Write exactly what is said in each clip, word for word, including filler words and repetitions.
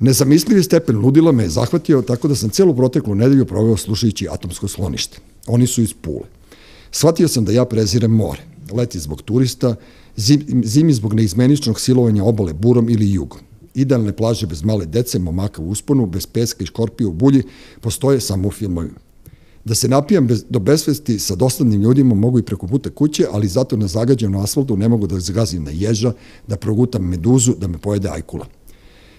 Nezamislivi stepen ludila me je zahvatio, tako da sam cijelu proteklu nedelju proveo slušajući Atomsko sklonište. Oni su iz Pule. Shvatio sam da ja prezirem more. Leti zbog turista, zimi zbog neizmeničnog silovanja obale burom ili jugom. Idealne plaže bez male dece, momaka u usponu, bez peska i škorpija u bulji, postoje samo u filmovima. Da se napijam do besvesti sa dosadnim ljudima mogu i preko puta kuće, ali zato na zagađenom asfaltu ne mogu da zagazim na ježa, da progutam meduzu, da me pojede ajkula.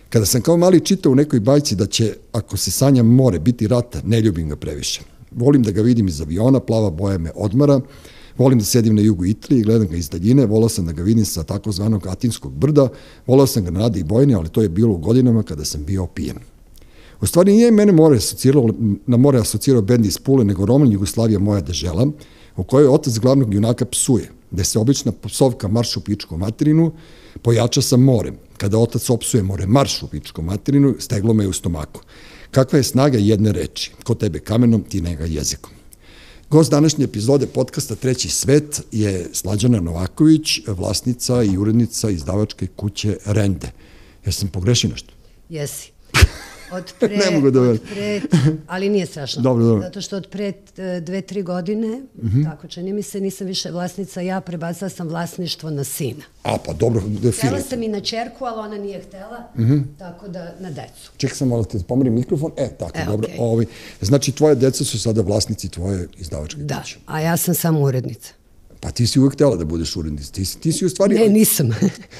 Kada sam kao mali čitao u nekoj bajci da će, ako se sanjam more, biti rata, ne ljubim ga previše. Volim da ga vidim iz aviona, plava boja me odmara, volim da sedim na jugu Italije i gledam ga iz daljine, volao sam da ga vidim sa takozvanog Atinskog brda, volao sam ga na Adi i Bojne, ali to je bilo u godinama kada sam bio opijen. U stvari nije mene more asocirao, na more asocirao bend iz Pule, nego roman Jugoslavija moja dežela, u kojoj otac glavnog junaka psuje, gde se obična psovka marš u pičku materinu pojača sa morem. Kada otac opsuje more marš u pičku materinu, steglo me je u stomaku. Kakva je snaga jedne reči, ko tebe kamenom, ti njega jezikom. Gost današnje epizode podcasta Treći svet je Slađana Novaković, vlasnica i urednica izdavačke kuće Rende. Ja sam pogrešio nešto? Jesi. Od pre, ne mogu da pre, ali nije strašno. Dobro, dobro. Zato što od pre dve, tri godine, mm -hmm. tako čini mi se, nisam više vlasnica, ja prebacila sam vlasništvo na sina. A pa dobro, definitivno. Htjela sam i na čerku, ali ona nije htjela, mm -hmm. tako da na decu. Ček sam, ali te pomerim mikrofon, e, tako, e, dobro. Okay. Ovi, znači, tvoje deca su sada vlasnici tvoje izdavačke kuće. Da, kuće. A ja sam samo urednica. Pa ti si uvijek htjela da budeš urednica, ti, ti si u stvari... Ne, nisam.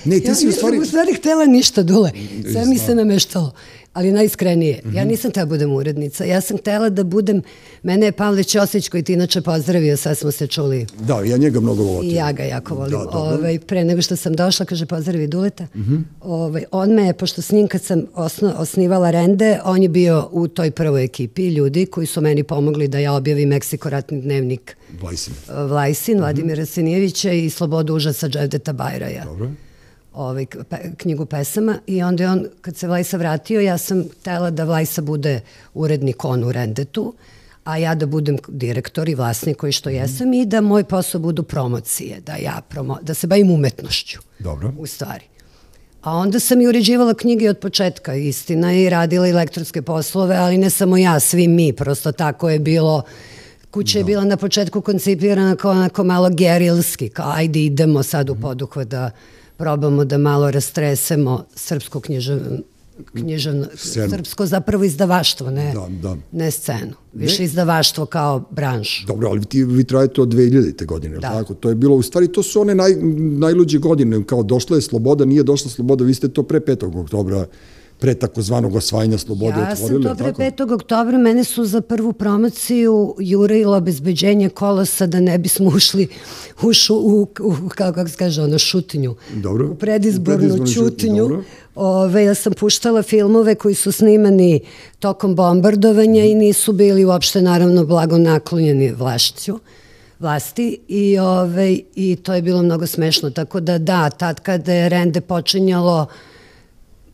Ne, ti ja si u stvari... Ja nisam u stvari htjela ništa, Dule, sve mi se nameštalo, ali najiskrenije. Mm-hmm. Ja nisam htjela da budem urednica, ja sam htjela da budem... Mene je Pavle Ćosić, koji ti inače pozdravio, sad smo se čuli. Da, ja njega mnogo volim. I ja ga jako volim. Da, Ove, pre nego što sam došla, kaže, pozdravi Duleta. Mm-hmm. Ove, on me, pošto s njim kad sam osno, osnivala Rende, on je bio u toj prvoj ekipi ljudi koji su meni pomogli da ja objavim Meksiko ratni dnevnik Vlajsin, Vlajsin mm-hmm. Vladimira Arsenijevića i Slobodu užasa Dževdeta Bajraja. Dobro. Ovaj, knjigu pesama i onda je on, kad se Vlajsa vratio, ja sam htjela da Vlajsa bude urednik on u Rendetu, a ja da budem direktor i vlasnik koji što jesam mm. i da moj posao budu promocije, da, ja promo, da se bavim umetnošću. Dobro. U stvari. A onda sam i uređivala knjige od početka, istina, i radila elektronske poslove, ali ne samo ja, svi mi, prosto tako je bilo. Kuća je bila na početku koncipirana kao onako malo gerilski, kao ajde idemo sad u poduhvat da probamo da malo rastresemo srpsko književno, književno srpsko zapravo izdavaštvo, ne, da, da. Ne scenu. Više ne. Izdavaštvo kao branš. Dobro, ali ti, vi trajete od dve hiljadite. godine. Tako? To je bilo, u stvari, to su one naj, najluđe godine, kao došla je sloboda, nije došla sloboda, vi ste to pre petog oktobra, pre takozvanog osvajanja slobode otvorili. Ja sam to pre petog oktobra, mene su za prvu promociju jurilo obezbeđenje kolosa da ne bismo ušli u, kako se kaže, ono, šutnju. U predizbornu šutnju. Ja sam puštala filmove koji su snimani tokom bombardovanja i nisu bili uopšte, naravno, blago naklonjeni vlašću. vlasti i, ove, i to je bilo mnogo smešno. Tako da da, tad kada je Rende počinjalo,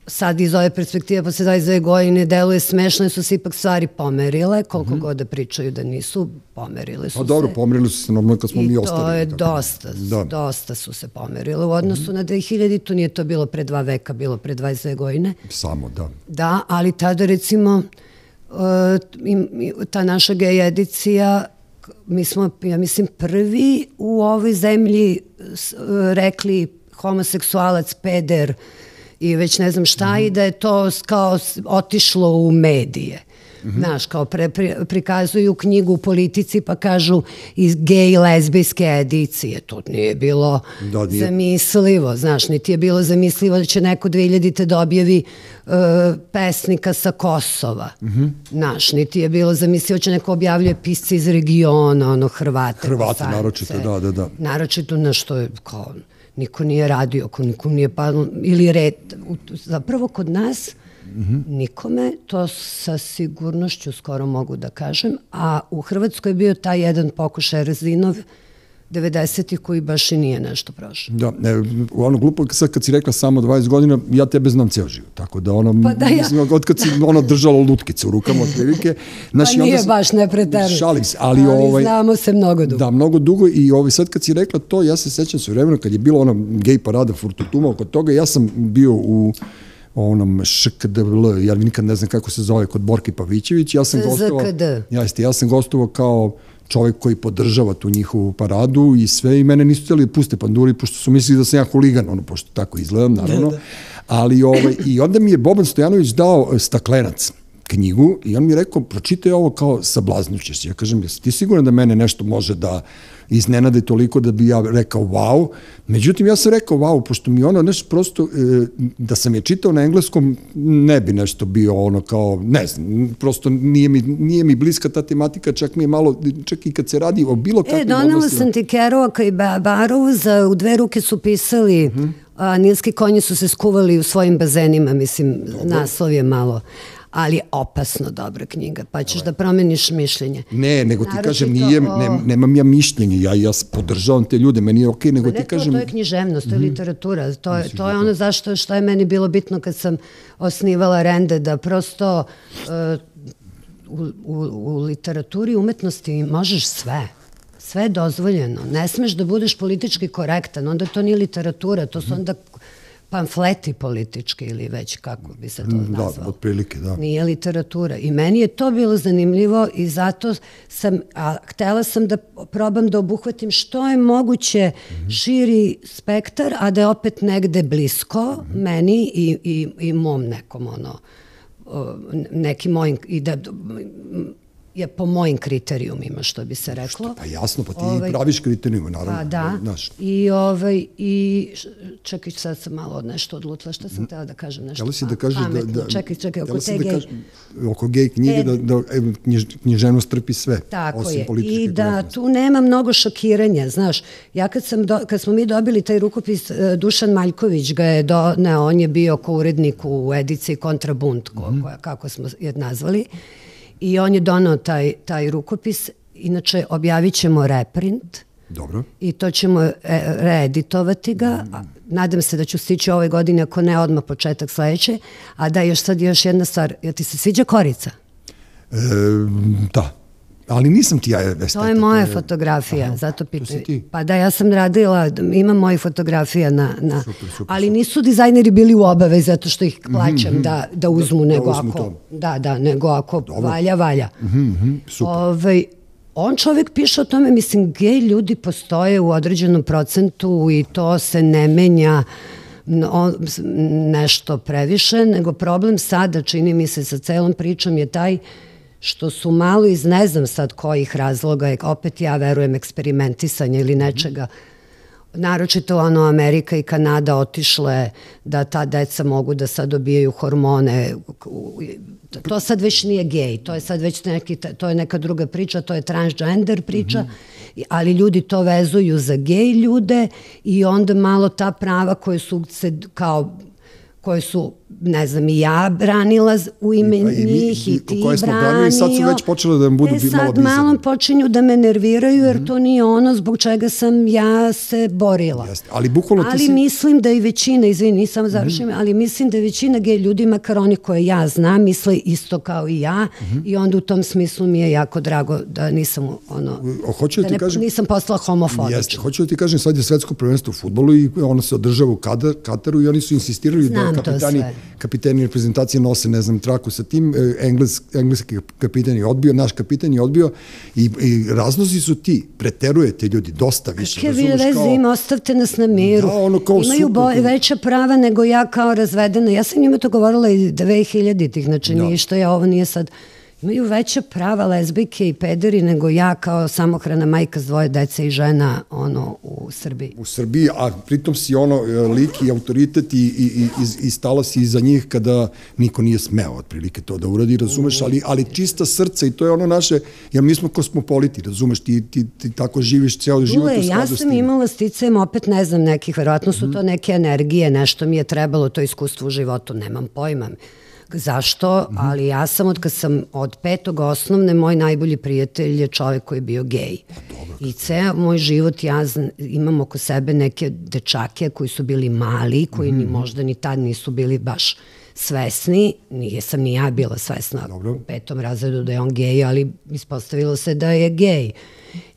sad iz ove perspektive, posle dvadeset dve godine, deluje smešno, jer su se ipak stvari pomerile, koliko mm -hmm. god da pričaju da nisu, pomerile su A, se. Dobro, pomerile su se, normalno kad smo I mi ostali. I to je tako. dosta, da. dosta su se pomerile. U odnosu mm -hmm. na dve hiljadite, to nije to bilo pre dva veka, bilo pre dvadeset dve godine. Samo, da. Da, ali tada, recimo, ta naša gej edicija, mi smo, ja mislim, prvi u ovoj zemlji rekli homoseksualac, peder, i već ne znam šta, mm-hmm. i da je to kao otišlo u medije. Mm-hmm. Znaš, kao pre, pri, prikazuju knjigu u politici pa kažu iz gej i lesbijske edicije. To nije bilo da, nije. zamislivo, znaš, niti je bilo zamislivo da će neko dve hiljadite da objavi uh, pesnika sa Kosova. Mm-hmm. Znaš, niti je bilo zamislivo da će neko objavljuje pisce iz regiona, ono, Hrvate. Hrvate, naročito, da, da, da. Naročito na što je kao... Niko nije radio, niko nije padalo, ili red, zapravo kod nas, mm-hmm. nikome, to sa sigurnošću skoro mogu da kažem, a u Hrvatskoj je bio taj jedan pokušaj Rezinov, devedesetih koji baš i nije nešto prošlo. Da, ne, ono glupo, sad kad si rekla samo dvadeset godina, ja tebe znam ceo život, tako da ono, pa da ja. mislim, od kad si ono držala lutkice u rukama od prilike. Naš, pa nije sam, baš ne preterano. Šalim se, ali, ali ovaj... znamo se mnogo dugo. Da, mnogo dugo i ovaj, sad kad si rekla to, ja se sećam svojevremeno kad je bilo ono gej parada, furtutuma oko toga, ja sam bio u... o onom š k d l, ja nikad ne znam kako se zove kod Borke Pavićević, ja sam gostovao, ja sam gostovao kao čovjek koji podržava tu njihovu paradu i sve, i mene nisu htjeli da puste panduri, pošto su mislili da sam ja huligan, ono, pošto tako izgledam, naravno. Ali, ovaj, i onda mi je Boban Stojanović dao Staklenac knjigu i on mi je rekao, pročitaj ovo, kao sablaznućeš. Ja kažem, jesi ti siguran da mene nešto može da iznenade toliko da bi ja rekao wow? Međutim, ja sam rekao wow, pošto mi ono nešto prosto, da sam je čitao na engleskom, ne bi nešto bio ono kao, ne znam, prosto nije mi, nije mi bliska ta tematika, čak mi je malo, čak i kad se radi o bilo kakvim oblastima. E, donala sam ti Kerovaka i Barovz, u dve ruke su pisali, nilski konji su se skuvali u svojim bazenima, mislim, naslov je malo, ali opasno dobra knjiga, pa ćeš da promeniš mišljenje. Ne, nego ti kažem, nemam ja mišljenje, ja podržavam te ljude, meni je okej, nego ti kažem... To je književnost, to je literatura, to je ono zašto, što je meni bilo bitno kad sam osnivala Rende, da prosto u literaturi i umetnosti možeš sve. Sve je dozvoljeno. Ne smeš da budeš politički korektan, onda to nije literatura, to su onda... pamfleti politički ili već kako bi se to nazvalo. Da, otprilike, da. Nije literatura. I meni je to bilo zanimljivo i zato sam, a htela sam da probam da obuhvatim što je moguće širi spektar, a da je opet negde blisko meni i mom nekom, ono, neki mojim, i da... je po mojim kriterijumima, što bi se reklo. Pa jasno, pa ti praviš kriterijuma, naravno. Pa da, i čekaj, sad sam malo nešto odlutila, što sam htjela da kažem nešto pametno. Čekaj, čekaj, oko te gej... Oko gej knjige, da književnost trpi sve, osim političke. I da tu nema mnogo šokiranja, znaš. Ja kad smo mi dobili taj rukopis, Dušan Maljković ga je doneo, on je bio ko urednik u edici Kontrabunt, kako smo je nazvali, i on je donao taj rukopis. Inače, objavit ćemo reprint i to ćemo reeditovati ga. Nadam se da ću stići ove godine, ako ne, odmah početak sledeće. A da, još sad još jedna stvar. Jel ti se sviđa korica? Da, ali nisam ti ja estetika. To je moja fotografija, zato pitam. Pa da, ja sam radila, imam mojih fotografija na... Ali nisu dizajneri bili u obavezi, zato što ih plaćam da uzmu, nego ako... Da, da, nego ako valja, valja. On čovjek piše o tome, mislim, gej ljudi postoje u određenom procentu i to se ne menja nešto previše, nego problem sada, čini mi se, sa celom pričom je taj što su malo iz ne znam sad kojih razloga, opet ja verujem eksperimentisanja ili nečega, naročito ono Amerika i Kanada otišle da ta deca mogu da sad dobijaju hormone, to sad već nije gej, to je sad već neki, to je neka druga priča, to je transgender priča, ali ljudi to vezuju za gej ljude i onda malo ta prava koje su kao koje su, ne znam, i ja branila u ime njih i ti branio. I sad su već počele da mi budu malo bizarne. Sad malo počinju da me nerviraju, jer to nije ono zbog čega sam ja se borila. Ali mislim da i većina, izvini, nisam završila, ali mislim da većina gej ljudi, makar oni koje ja znam, misle isto kao i ja, i onda u tom smislu mi je jako drago da nisam ono, da nisam postala homofobična. Hoću da ti kažem, sad je svetsko prvenstvo u fudbalu i ono se održava u Kataru i oni su insistirali da kapiteni reprezentacije nose, ne znam, traku sa tim, engleski kapitan je odbio, naš kapitan je odbio i razlozi su ti, preterujete ljudi dosta više. Kakve vi veze ima, ostavite nas na miru. Imaju veća prava nego ja kao razvedena. Ja sam njima to govorila i dvehiljaditih, znači ništa, ja ovo nije sad... Imaju veća prava lesbike i pederi nego ja kao samohrana majka s dvoje dece i žena ono u Srbiji. U Srbiji, a pritom si ono lik i autoritet i stala si iza njih kada niko nije smeo otprilike to da uradi, razumeš, ali čista srca i to je ono naše, jer mi smo kosmopoliti, razumeš, ti tako živiš ceo život u skladu s tim. Ja sam imala sticajem, opet ne znam nekih, verovatno su to neke energije, nešto mi je trebalo, to iskustvo u životu, nemam pojma. Zašto, ali ja sam od kad sam od petog osnovne, moj najbolji prijatelj je čovjek koji je bio gej. I ceo moj život ja imam oko sebe neke dečake koji su bili mali, koji ni možda ni tad nisu bili baš svesni. Nisam ni ja bila svesna u petom razredu da je on gej, ali ispostavilo se da je gej.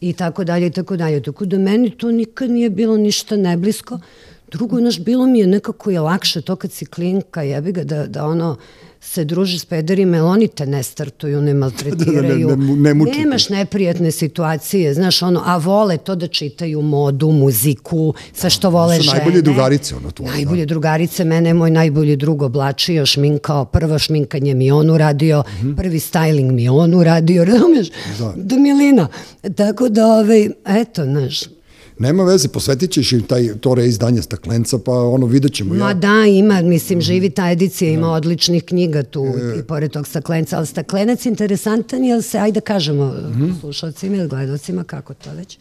I tako dalje, i tako dalje. Tako da meni to nikad nije bilo ništa neblisko. Drugo, znaš, bilo mi je nekako je lakše to kad si klinka, jebi ga, da, da ono se druži s pederima, jer oni te ne startuju, ne maltretiraju. Da, da, ne, ne, ne Nemaš neprijatne situacije, znaš, ono, a vole to da čitaju modu, muziku, sve što vole žene. Najbolje drugarice, ono tvoje. Najbolje da. drugarice, mene je moj najbolji drug oblačio, šminkao, prvo šminkanje mi on uradio, mm-hmm. prvi styling mi on uradio, razumiješ? Da. Do milina. Tako da, ovaj, eto, znaš, nema veze, posvetit ćeš im taj, to reizdanje Staklenca, pa ono vidjet ćemo. Ma ja. da, ima, mislim, živi ta edicija, ima da. odličnih knjiga tu e... i pored tog Staklenca, ali Staklenac interesantan je, se, ajde kažemo mm-hmm. slušalcima ili gledalcima, kako to već,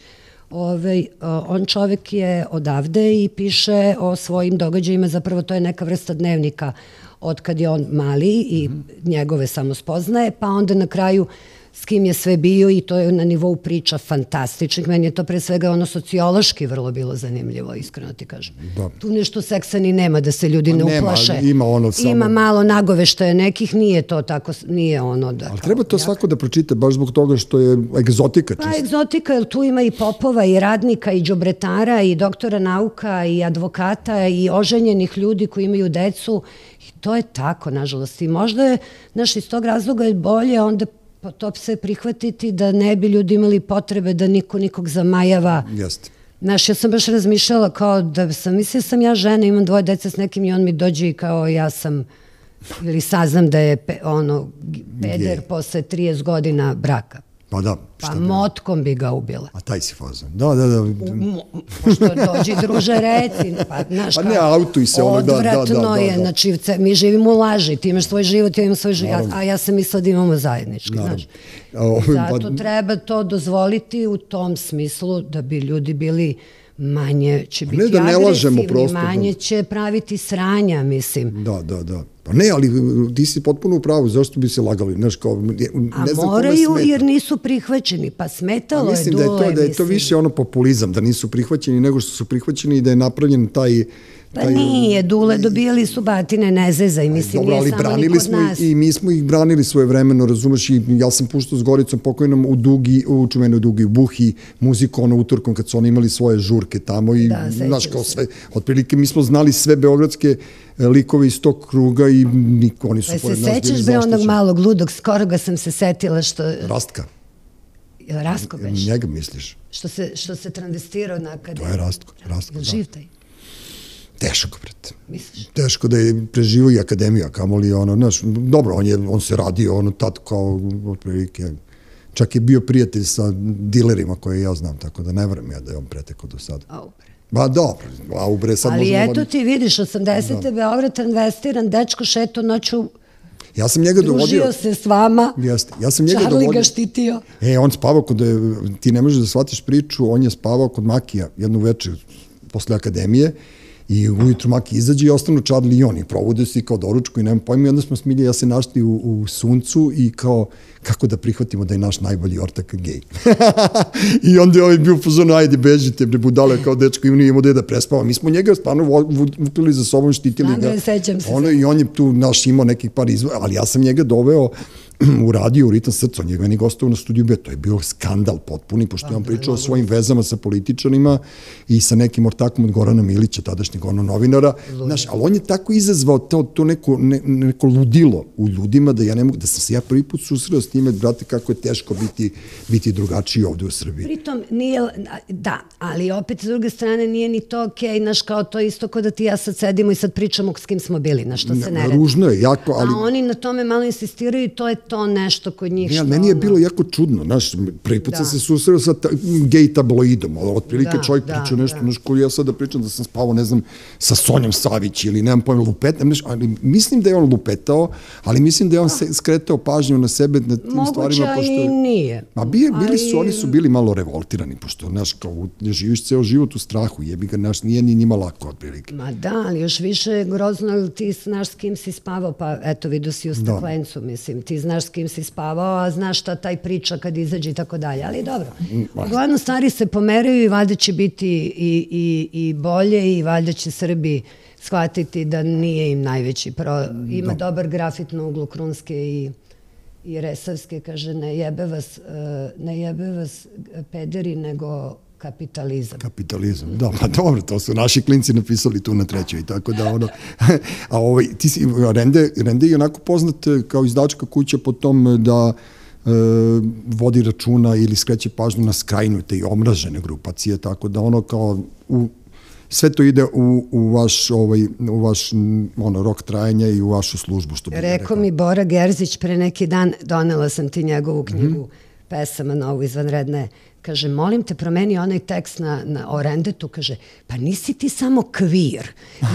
Ove, on čovjek je odavde i piše o svojim događajima, zapravo to je neka vrsta dnevnika od kad je on mali i mm-hmm. njegove samo spoznaje, pa onda na kraju s kim je sve bio, i to je na nivou priča fantastičnih. Meni je to pre svega ono sociološki vrlo bilo zanimljivo, iskreno ti kažem. Da. Tu nešto seksa ni nema da se ljudi ne uplaše. Nema, ima ono samo. Ima malo nagoveštaja nekih, nije to tako, nije ono da... Ali treba to jak. svako da pročite, baš zbog toga što je egzotika čista. Pa egzotika, jer tu ima i popova, i radnika, i đobretara, i doktora nauka, i advokata, i oženjenih ljudi koji imaju decu. I to je tako, nažalost. I možda je, znaš, iz tog razloga je bolje onda to se prihvatiti, da ne bi ljudi imali potrebe da niko nikog zamajava. Jeste. Znaš, ja sam baš razmišljala kao da sam, mislila sam ja žena, imam dvoje dece s nekim i on mi dođe i kao ja sam, ili saznam da je pe, ono, peder je. posle trideset godina braka. Pa da. Pa motkom bi ga ubila. A taj si fazan. Da, da, da. Pošto dođi druže reci. Pa, znaš, pa ne, auto i se ono, da, da, da. Odvratno je, znači, mi živimo u laži. Ti imaš svoj život, ja imam svoj život. A, a ja sam mislila da imamo zajednički, znaš. Zato treba to dozvoliti u tom smislu da bi ljudi bili manje, će biti ne, da ne agresivni, prosto, manje će praviti sranja, mislim. Da, da, da. Pa ne, ali ti si potpuno u pravu, zašto bi se lagali? Znaš, kao, ne znam, a moraju jer nisu prihvaćeni, pa smetalo je dole. Da je to, da je to više ono populizam, da nisu prihvaćeni nego što su prihvaćeni i da je napravljen taj... Pa taj, nije, Dule, dobijali su batine, ne zezaj, mislim, dobra, nije samo niko od nas. I mi smo ih branili svoje vremeno, razumeš, i ja sam puštao s Goricom pokojnom u Dugi, u čuvenoj Dugi, u Buhi, muziku ono utorkom kad su oni imali svoje žurke tamo i, da, znaš, kao sve, otprilike mi smo znali sve beogradske likove iz tog kruga i niko, oni su pa pored nas bili zaštićeni. Se sećaš be onog malog ludog, skoro ga sam se setila što... Rastka. Rastko beš? Njega misliš. Što se, što se transvestirao na akademiju. To je Rastko, Rastko, da. Živ taj. Teško, brate. Misliš? Teško da je preživio i akademija, kamoli, ono, znaš, dobro, on, je, on se radio, ono, tad kao, otprilike, čak je bio prijatelj sa dilerima koje ja znam, tako da ne vrem ja da je on preteko do sada. A upre. Ba, dobro, a upre, sad ali možemo... Ali eto ti vidiš, osamdesete Beograd investiran, dečko šeto noću... Ja sam njega družio dovodio... Družio se s vama, jeste, ja sam njega Charlie dovodio, ga štitio. E, on spavao kod, ti ne možeš da shvatiš priču, on je spavao kod Makija jednu večer posle akademije. I ujutru Maki izađe i ostanu Charlie i oni. Provude se i kao doručku i nemam pojma. I onda smo Smilja i ja se našli u, u suncu i kao kako da prihvatimo da je naš najbolji ortak gej. I onda je ovaj bio pozorno, ajde bežite, bre budale, kao dečko, i nije moda da prespava. Mi smo njega stvarno vukli za sobom, štitili ga. Da, ne, sećam se. Ono, i on je tu naš imao nekih par izvora, ali ja sam njega doveo u radio, u Ritam srca, njega meni gostao na Studiju B. To je bio skandal potpuni, pošto je on pričao o svojim vezama sa političanima i sa nekim ortakom od Gorana Milića, tadašnjeg ono novinara. Znaš, ali on je tako izazvao to, to neko, ne, neko ludilo u ljudima da ja ne mogu, da sam se ja prvi put susreo s time, brate, kako je teško biti, biti drugačiji ovdje u Srbiji. Pritom, nije, da, ali opet s druge strane nije ni to okej, okay, znaš, kao to isto kao da ti ja sad sedimo i sad pričamo s kim smo bili, na što se ne radi. Ružno je, jako, ali... A oni na tome malo insistiraju, to je to nešto kod njih. Ja, meni je bilo jako čudno, znaš, prvi put sam se susreo sa ta, gej tabloidom, ali otprilike da, čovjek da, priča nešto, znaš, koji ja sada pričam da sam spavao, ne znam, sa Sonjom Savić ili nemam pojma, lupetam, znaš, ali mislim da je on lupetao, ali mislim da je on se skretao pažnju na sebe, na tim moguća stvarima, pošto... Moguća i nije. Ma bili ali... su, oni su bili malo revoltirani, pošto, znaš, kao, živiš ceo život u strahu, jebi ga, znaš, nije ni njima lako, otprilike. Ma da, ali još više grozno, ti znaš s kim si spavao, pa eto, vidio si u Staklencu, mislim, ti znaš s kim si spavao, a znaš šta taj priča kad izađe i tako dalje, ali dobro. Uglavnom, stvari se pomeraju i valjda će biti i, i, i bolje i valjda će Srbi shvatiti da nije im najveći. Pro... Ima da. dobar grafit na uglu Krunske i, i Resavske, kaže, ne jebe vas, ne jebe vas pederi, nego Kapitalizam. Kapitalizam, da, pa dobro, to su naši klinci napisali tu na trećoj, tako da ono, a ovaj, ti si, Rende, Rende je onako poznat kao izdačka kuća po tom da e, vodi računa ili skreće pažnju na skrajnute i omražene grupacije, tako da ono kao, u, sve to ide u, u vaš, ovaj, u vaš ono, rok trajanja i u vašu službu, što bih rekao. Rekao mi Bora Gerzić pre neki dan, donela sam ti njegovu knjigu, mm-hmm. pesama novu, izvanredne. Kaže, molim te, promeni onaj tekst na, na, o Rendetu, kaže, pa nisi ti samo kvir,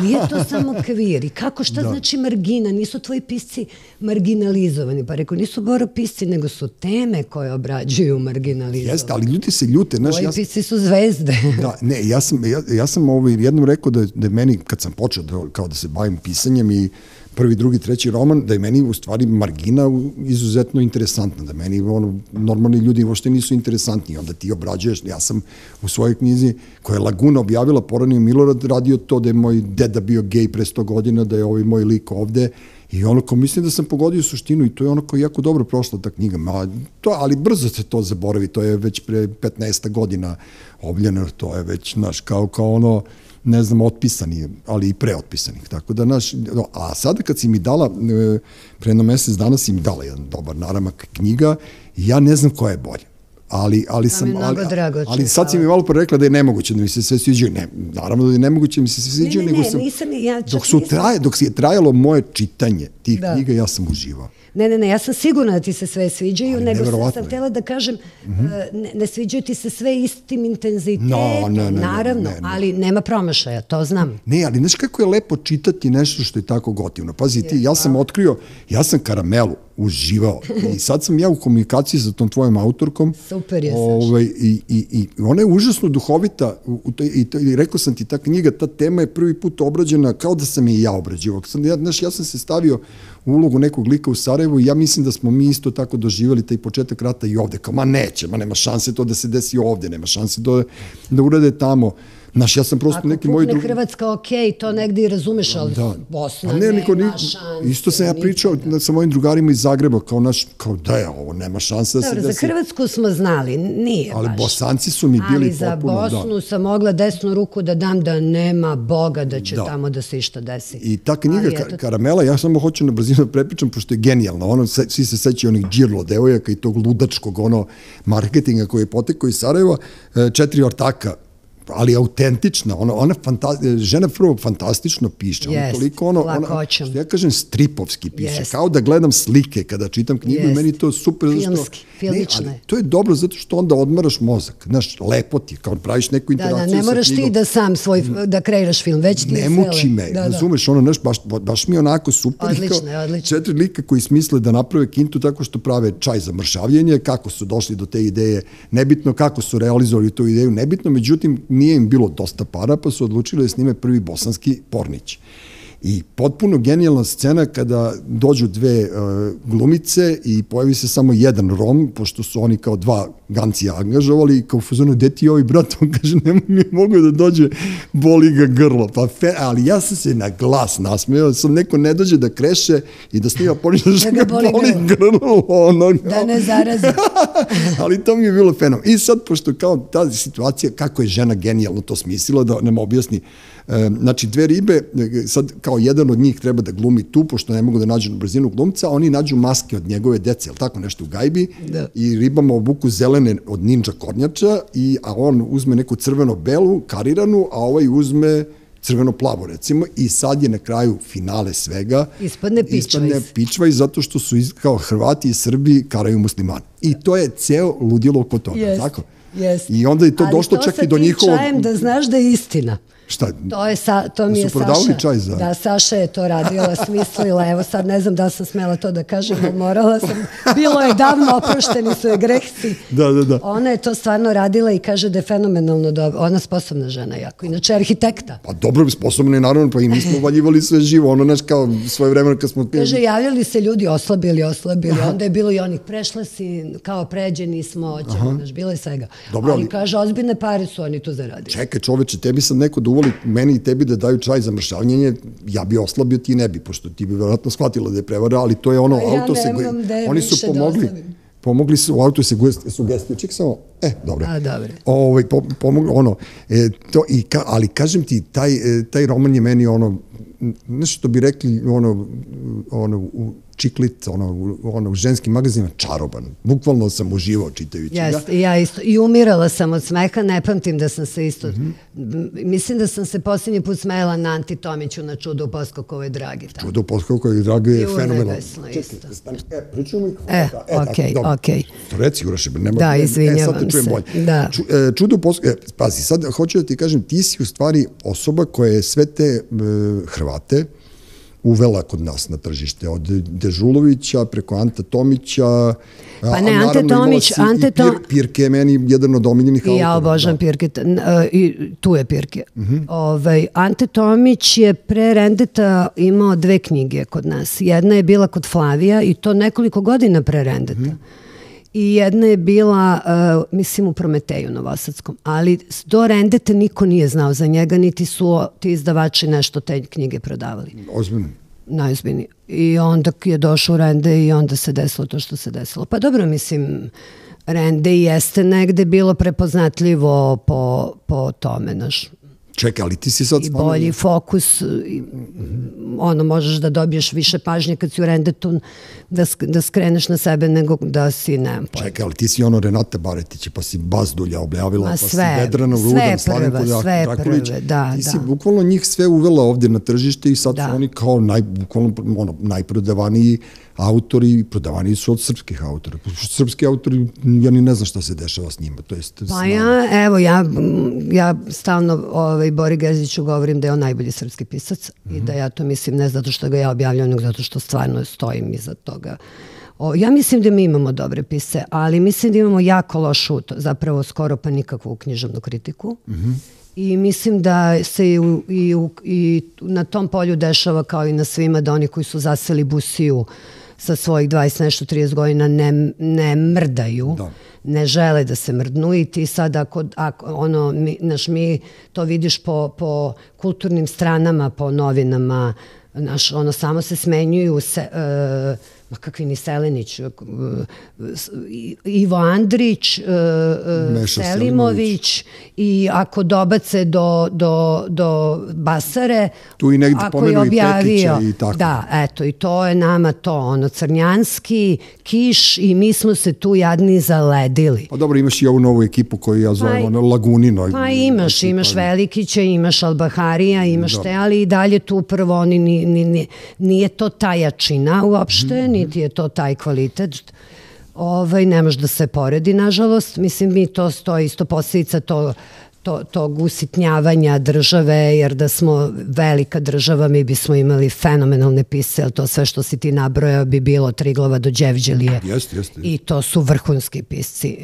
nije to samo kvir. I kako, šta da. Znači margina, nisu tvoji pisci marginalizovani. Pa rekao, nisu boro pisci, nego su teme koje obrađuju marginalizovani. Jeste, ali ljudi se ljute. Tvoji ja pisci su zvezde. Da, ne, ja sam, ja, ja sam ovaj jednom rekao da, da meni, kad sam počeo da, kao da se bavim pisanjem i prvi, drugi, treći roman, da je meni u stvari margina izuzetno interesantna, da meni ono, normalni ljudi uopšte nisu interesantni, onda ti obrađuješ, ja sam u svojoj knjizi koja je Laguna objavila, poranio Milorad, radio to da je moj deda bio gej pre sto godina, da je ovaj moj lik ovde i onako mislim da sam pogodio suštinu i to je onako jako dobro prošla ta knjiga, Ma, to, ali brzo se to zaboravi, to je već pre petnaest godina objavljeno, to je već, znaš, kao, kao ono, ne znam, otpisanih, ali i preotpisanih. Tako da naš, a sada kad si mi dala, pre jedno mjesec dana si mi dala jedan dobar naramak knjiga, ja ne znam koja je bolja. Ali, ali, sam, ali, ali sad si mi malo rekla da je nemoguće da mi se sve sviđaju. Ne, naravno da je nemoguće da mi se sve sviđaju. Ne, ne, ne, sam, nisam, ja čak dok su nisam. Traje, dok je trajalo moje čitanje tih da. Knjiga, ja sam uživao. Ne, ne, ne, ja sam sigurna da ti se sve sviđaju, ali nego sam, sam htjela da kažem, mm-hmm. ne, ne sviđaju ti se sve istim intenzitetom, no, ne, ne, naravno, ne, ne, ne. Ali nema promašaja, to znam. Ne, ali znaš kako je lepo čitati nešto što je tako gotivno. Pazi, ti, ja sam otkrio, ja sam Karamelu uživao i sad sam ja u komunikaciji sa tom tvojom autorkom. Super je, ovaj, i, i, i ona je užasno duhovita u toj, i, to, i rekao sam ti, ta knjiga, ta tema je prvi put obrađena kao da sam je i ja obrađivao. Sad, ja, znaš, ja sam se stavio u ulogu nekog lika u Sarajevu i ja mislim da smo mi isto tako doživjeli taj početak rata i ovdje. Kao, ma neće, ma nema šanse to da se desi ovdje, nema šanse to da, da urade tamo. Znaš, ja sam prosto ako neki moji drugi... Ako pukne Hrvatska, okej, okay, to negdje i razumeš, ali da. Bosna ne, nema niko, šanse. Isto sam ja pričao da. Sa mojim drugarima iz Zagreba, kao naš, kao da je ovo, nema šanse da se... Dobro, za Hrvatsku smo znali, nije ali baš. Ali Bosanci su mi bili popuno, da. Ali popuno, za Bosnu da. Sam mogla desnu ruku da dam da nema Boga, da će da. Tamo da se išta desi. I ta knjiga ka, Karamela, ja samo hoću na brzinu prepričam, pošto je genijalna. Ono, se, svi se sećaju onih džirlo devojaka i tog ludačkog ono, marketinga koji je potekao iz Sarajeva, četiri ortaka, ali autentična, ona, ona žena prvo fantastično piše, yes, ona toliko ono, ona, što ja kažem, stripovski piše, yes. Kao da gledam slike kada čitam knjigu, yes. I meni to super, filmski, filmično je. To je dobro zato što onda odmaraš mozak, znaš, lepo ti, kao praviš neku interakciju sa knjigom. Da, da, ne moraš ti da sam svoj, da kreiraš film, već ti je ne muči me, da, razumeš, da. Ono, znaš, baš, baš mi je onako super. Odlično, kao, odlično. Četiri lika koji smisle da naprave kintu tako što prave čaj za mršavljenje, kako su došli do te ideje, nebitno kako su realizovali tu ideju, nebitno, međutim, nije im bilo dosta para, pa su odlučili da snime prvi bosanski pornić. I potpuno genijalna scena kada dođu dve e, glumice i pojavi se samo jedan Rom, pošto su oni kao dva gancija angažovali, kao fuzonu, gde ti ovi brat, on kaže, ne mogu da dođe, boli ga grlo. Pa fe, ali ja sam se na glas nasmeo, sam neko ne dođe da kreše i da snima poništa što ga boli grlo. grlo ono, da ne zarazi. Ali to mi je bilo fenom. I sad, pošto kao ta situacija, kako je žena genijalno to smislila, da nam objasni, znači dve ribe, sad kao jedan od njih treba da glumi tu, pošto ne mogu da nađu na brzinu glumca, oni nađu maske od njegove dece, ali tako nešto u gajbi, da. I ribama obuku zelene od ninja kornjača, i, a on uzme neku crveno-belu, kariranu, a ovaj uzme crveno-plavo, recimo, i sad je na kraju finale svega. Ispadne pičvaj. Ispadne pičvaj, zato što su kao Hrvati i Srbi karaju muslimani. I to je ceo ludilo oko toga, yes. Tako? Yes. I onda je to ali došlo to čak i do njihovog... Ali to sa ti čajem da znaš da je istina. Šta? To, je sa, to mi je Saša. Za... Da, Saša je to radila, smislila. Evo sad ne znam da sam smela to da kažem, morala sam. Bilo je davno, oprošteni su je grehci. Da, da, da. Ona je to stvarno radila i kaže da je fenomenalno dobro. Ona je sposobna žena jako, inače arhitekta. Pa dobro, sposobna je naravno, pa i mi smo valjivali sve živo. Ono, znaš, kao svoje vremena kad smo... Kaže, javljali se ljudi, oslabili, oslabili. Onda je bilo i onih prešla si, kao pređeni smo, oćemo, znaš, bilo je svega. Dobro, ali, ali kaže, ozbiljne pare su oni tu zaradili. Čekaj, čoveče, tebi sam neko voli meni i tebi da daju čaj za mršavljenje, ja bi oslabio, ti ne bi, pošto ti bi vjerojatno shvatila da je prevara, ali to je ono, ja auto se... Go... Oni su pomogli. pomogli su, u autu se sugestiju, ček samo, e, dobro. A, dobro. Ovo, pomogli, ono, e, to, i, ka, ali kažem ti, taj, taj roman je meni, ono, nešto bi rekli, ono, ono, u, čiklit, ono, ono, u ženskim magazinima, čaroban. Bukvalno sam uživao čitajući ga. Jeste, ja isto. I umirala sam od smeha, ne pamtim da sam se isto... Mislim da sam se posljednji put smejala na Anti Tomiću, na Čudo u poskokove dragi. Čudo u poskokove dragi je fenomenalno. I unebesno isto. E, pričujemo ih. E, okej, okej. To reci, Uraše, nema... Da, izvinjavam se. E, sad te čujem bolje. Da. Čudo u poskokove... Pazi, sad hoću da ti kažem, ti si u stvari osoba koja je sve te Hrvate uvela kod nas na tržište, od Dežulovića preko Ante Tomića. Pa ne, Ante Tomić, Ante Tomić... Pirke je meni jedan od omiljenih autora. Ja obožavam Pirke, tu je Pirke. Ante Tomić je pre Rendeta imao dve knjige kod nas. Jedna je bila kod Flavija i to nekoliko godina pre Rendeta. I jedna je bila, mislim, u Prometeju Novosadskom, ali do Rendeta niko nije znao za njega, niti su ti izdavači nešto te knjige prodavali. Ozbiljni? Najozbiljni. I onda je došao Rende i onda se desilo to što se desilo. Pa dobro, mislim, Rende jeste negde bilo prepoznatljivo po tome, naš... Čekaj, ali ti si sad... I bolji fokus, ono, možeš da dobiješ više pažnje kad si u Rendetu, da skreneš na sebe nego da si, nemam pojma. Čekaj, ali ti si ono Renata Baretić, pa si Bazdulja objavila, pa si Bedranović, Rudan, Slavim Poljak, Drakulić. Ti si bukvalno njih sve uvela ovdje na tržište i sad su oni kao najprodavaniji autori, prodavaniji su od srpskih autora. Srpski autori, ja ni ne znam šta se dešava s njima. Pa ja, evo, ja stalno... Bori Gerziću govorim da je on najbolji srpski pisac i da ja to mislim ne zato što ga ja objavljam, nego zato što stvarno stojim iza toga. Ja mislim da mi imamo dobre pisce, ali mislim da imamo jako lošu, zapravo skoro pa nikakvu književnu kritiku i mislim da se i na tom polju dešava kao i na svima da oni koji su zaseli busiju sa svojih dvadeset nešto trideset godina ne mrdaju, ne žele da se mrdnu i ti sad ako, ono, naš mi to vidiš po kulturnim stranama, po novinama, naš, ono, samo se smenjuju ma kakvi ni Selenić, Ivo Andrić, Selimović i ako dobace do Basare, tu i negdje pomenu i Petića i tako. Da, eto, i to je nama to, ono, Crnjanski, Kiš i mi smo se tu jadni zaledili. Pa dobro, imaš i ovu novu ekipu koju ja zovem, ono, Lagunino. Pa imaš, imaš Velikića, imaš Albaharija, imaš te, ali i dalje tu prvo, oni nije to ta jačina uopšte, niti je to taj kvalitet. Ne može da se poredi, nažalost. Mislim, mi to stoji isto posljedica tog usitnjavanja države, jer da smo velika država, mi bismo imali fenomenalne pisce, ali to sve što si ti nabrojao bi bilo Triglava do Đevđelije. I to su vrhunski pisci.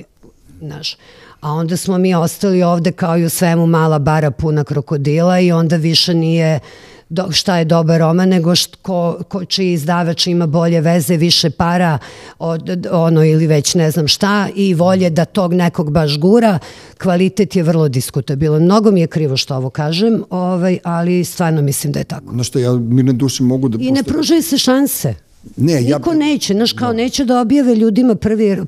A onda smo mi ostali ovde kao i u svemu mala bara puna krokodila i onda više nije... šta je dobar roman, nego čiji izdavač ima bolje veze, više para, ono ili već ne znam šta, i volje da tog nekog baš gura, kvalitet je vrlo diskutabilan. Mnogo mi je krivo što ovo kažem, ali stvarno mislim da je tako. Znaš što, ja mirne duše mogu da... I ne pružaju se šanse. Niko neće, znaš kao neće da objave ljudima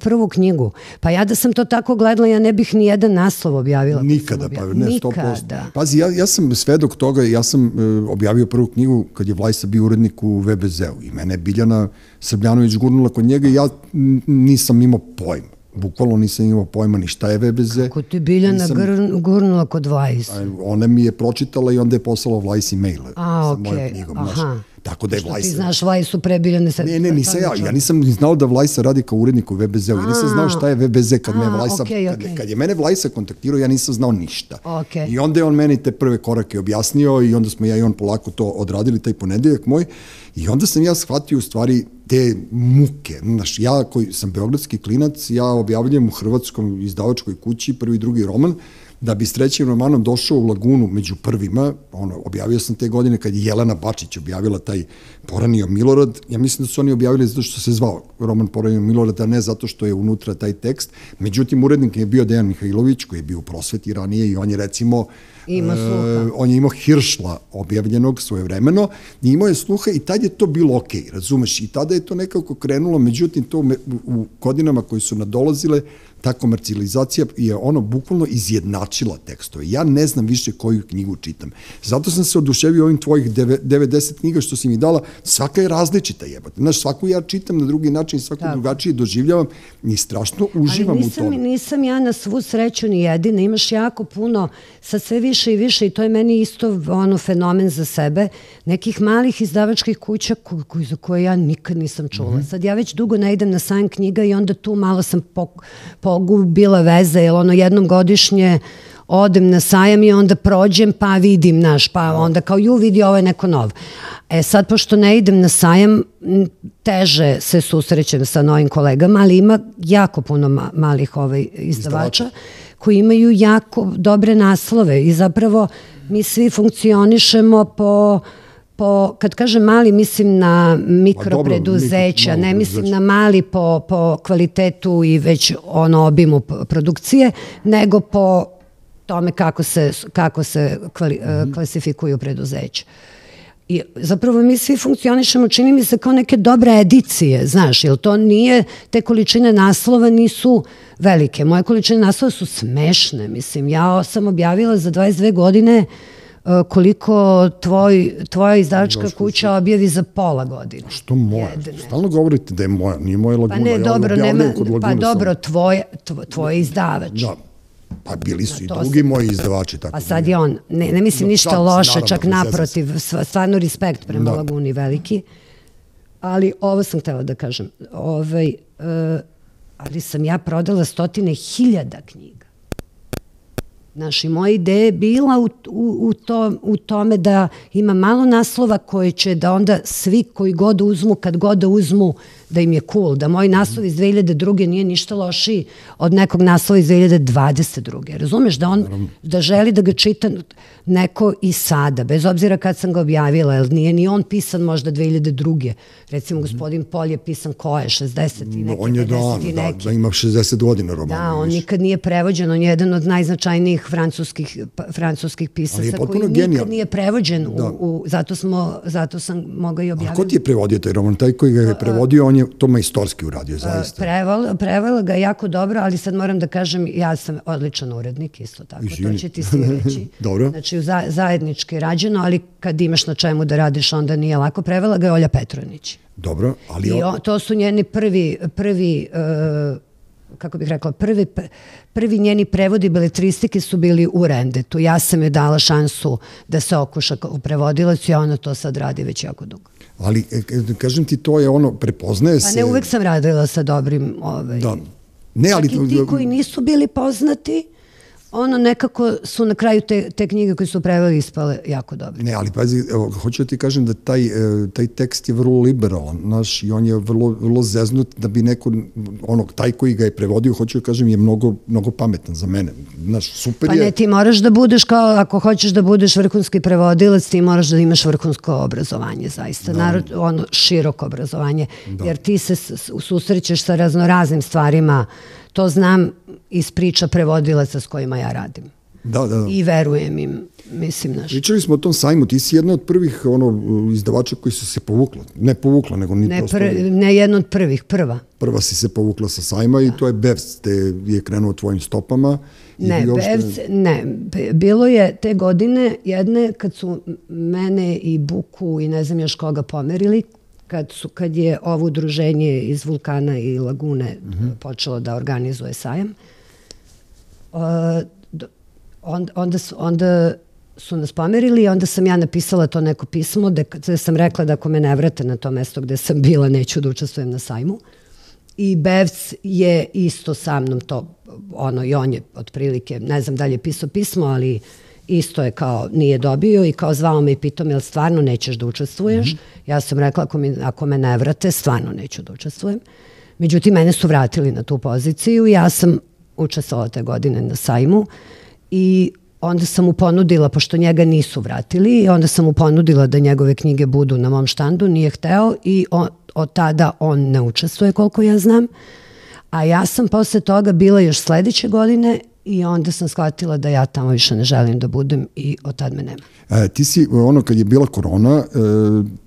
prvu knjigu. Pa ja da sam to tako gledala, ja ne bih ni jedan naslov objavila. Nikada, pa ne, sto posto. Pazi, ja sam svedok toga, ja sam objavio prvu knjigu kad je Vlajsa bio urednik u V B Z-u i mene je Biljana Srbljanović gurnula kod njega i ja nisam imao pojma. Bukvalno nisam imao pojma ni šta je V B Z. Kako ti Biljana gurnula kod Vlajsa? Ona mi je pročitala i onda je poslala Vlajsi maile sa mojom knjigom. Aha. Tako da je Vlajsa... Što ti znaš Vlajsu prebiljene... Ne, ne, nisam ja. Ja nisam znao da Vlajsa radi kao urednik u V B Z-u. Ja nisam znao šta je V B Z kad me Vlajsa... Kad je mene Vlajsa kontaktirao, ja nisam znao ništa. I onda je on meni te prve korake objasnio i onda smo ja i on polako to odradili, taj ponedeljak moj. I onda sam ja shvatio u stvari te muke. Znaš, ja koji sam beogradski klinac, ja objavljam u hrvatskom izdavačkoj kući prvi i drugi roman, da bi s trećim romanom došao u Lagunu među prvima, objavio sam te godine kad je Jelena Bačić objavila taj Poranio Milorad, ja mislim da su oni objavili zato što se zvao roman Poranio Milorad, a ne zato što je unutra taj tekst. Međutim, urednik je bio Dejan Mihajlović, koji je bio u Prosveti ranije i on je recimo Ima sluha. E, on je imao Hiršla objavljenog svojevremeno, imao je sluha i tad je to bilo okej, razumeš? I tada je to nekako krenulo, međutim, to u godinama koji su nadolazile, ta komercijalizacija je ono bukvalno izjednačila tekstove. Ja ne znam više koju knjigu čitam. Zato sam se oduševio ovim tvojih devedeset knjiga što si mi dala. Svaka je različita jebate. Znaš, svaku ja čitam na drugi način, svaku drugačije doživljavam i strašno uživam u tome. Ali nisam ja na svu sreću ni jedina. Imaš jako puno, sad sve više i više, i to je meni isto fenomen za sebe, nekih malih izdavačkih kuća za koje ja nikad nisam čula. Sad ja već dugo ne idem na sajam knjiga i onda tu malo sam pogubila veze, jer ono jednom godišnje odem na sajam i onda prođem pa vidim naš, pa onda kao ju vidi ovo je neko nov. E sad pošto ne idem na sajam, teže se susrećem sa novim kolegama, ali ima jako puno malih izdavača koji imaju jako dobre naslove i zapravo mi svi funkcionišemo po... Kad kažem mali, mislim na mikropreduzeća, ne mislim na mali po kvalitetu i već ono obimu produkcije, nego po tome kako se klasifikuju preduzeća. Zapravo mi svi funkcionišemo, čini mi se kao neke dobre edicije, znaš, jer to nije, te količine naslova nisu velike. Moje količine naslova su smešne, mislim. Ja sam objavila za dvadeset dve godine koliko tvoja izdavačka kuća objavi za pola godine. Što moja? Stalno govorite da je moja, nije moja Laguna. Pa dobro, tvoje izdavače. Pa bili su i drugi moji izdavači. Pa sad je on, ne mislim ništa loše, čak naprotiv, stvarno respekt prema Laguni veliki. Ali ovo sam htjela da kažem. Ali sam ja prodala stotine hiljada knjiga. Znaš, i moja ideja je bila u tome da ima malo naslova koje će da onda svi koji god uzmu, kad god da uzmu, da im je cool, da moj naslov iz dve hiljade druge nije ništa lošiji od nekog naslova iz dve hiljade dvadeset druge. Razumeš da on, da želi da ga čita neko i sada, bez obzira kad sam ga objavila, jer nije ni on pisan možda dve hiljade druge. Recimo, gospodin Polj je pisan koje, šezdeset i neki. On je da, da ima šezdeset godina romana. Da, on nikad nije prevođen, on je jedan od najznačajnijih francuskih pisasa koji nikad nije prevođen, zato sam moga i objavila. A ko ti je prevodio taj roman? Taj koji ga je prevodio, on je to majstorski uradio, zaista. Prevela ga jako dobro, ali sad moram da kažem, ja sam odličan urednik, isto tako, to će ti svi reći. Znači, zajednički rađeno, ali kad imaš na čemu da radiš, onda nije lako. Prevela ga je Olja Petronić. Dobro, ali... I to su njeni prvi, prvi, kako bih rekla, prvi, prvi njeni prevodi beletristike su bili u Rendetu. Ja sam joj dala šansu da se okuša u prevodilac i ona to sad radi već jako dugo. Ali, kažem ti, to je ono, prepoznaje se... Pa ne, uvek sam radila sa dobrim... Čak i ti koji nisu bili poznati, ono nekako su na kraju te knjige koje su preveli ispale jako dobre. Ne, ali pazi, hoću da ti kažem da taj tekst je vrlo liberalan, znaš, i on je vrlo zeznut da bi neko, onog, taj koji ga je prevodio, hoću da kažem, je mnogo pametan za mene. Znaš, super je... Pa ne, ti moraš da budeš kao, ako hoćeš da budeš vrhunski prevodilac, ti moraš da imaš vrhunsko obrazovanje, zaista, naravno, ono, široko obrazovanje, jer ti se susrećeš sa raznoraznim stvarima. To znam iz priča prevodilaca s kojima ja radim. Da, da. I verujem im, mislim, naš. Pričali smo o tom sajmu, ti si jedna od prvih izdavača koji su se povukla. Ne povukla, nego ni prosto... Ne, jedna od prvih, prva. Prva si se povukla sa sajma i to je Bevc, te je krenuo tvojim stopama. Ne, Bevc, ne. Bilo je te godine jedne kad su mene i Buku i ne znam još koga pomerili, kad je ovo udruženje iz Vulkana i Lagune počelo da organizuje sajam, onda su nas pomerili i onda sam ja napisala to neko pismo gde sam rekla da ako me ne vrate na to mesto gde sam bila, neću da učestvujem na sajmu. I Bevc je isto sa mnom to, ono, i on je otprilike, ne znam da li je pisao pismo, ali... Isto je kao nije dobio i kao zvao me i pitao me, jel stvarno nećeš da učestvuješ? Ja sam rekla, ako me ne vrate, stvarno neću da učestvujem. Međutim, mene su vratili na tu poziciju i ja sam učestvovala te godine na sajmu i onda sam mu ponudila, pošto njega nisu vratili, i onda sam mu ponudila da njegove knjige budu na mom štandu, nije hteo i od tada on ne učestvuje koliko ja znam. A ja sam posle toga bila još sledeće godine I onda sam shvatila da ja tamo više ne želim da budem i od tad me nema. Ti si, ono, kad je bila korona,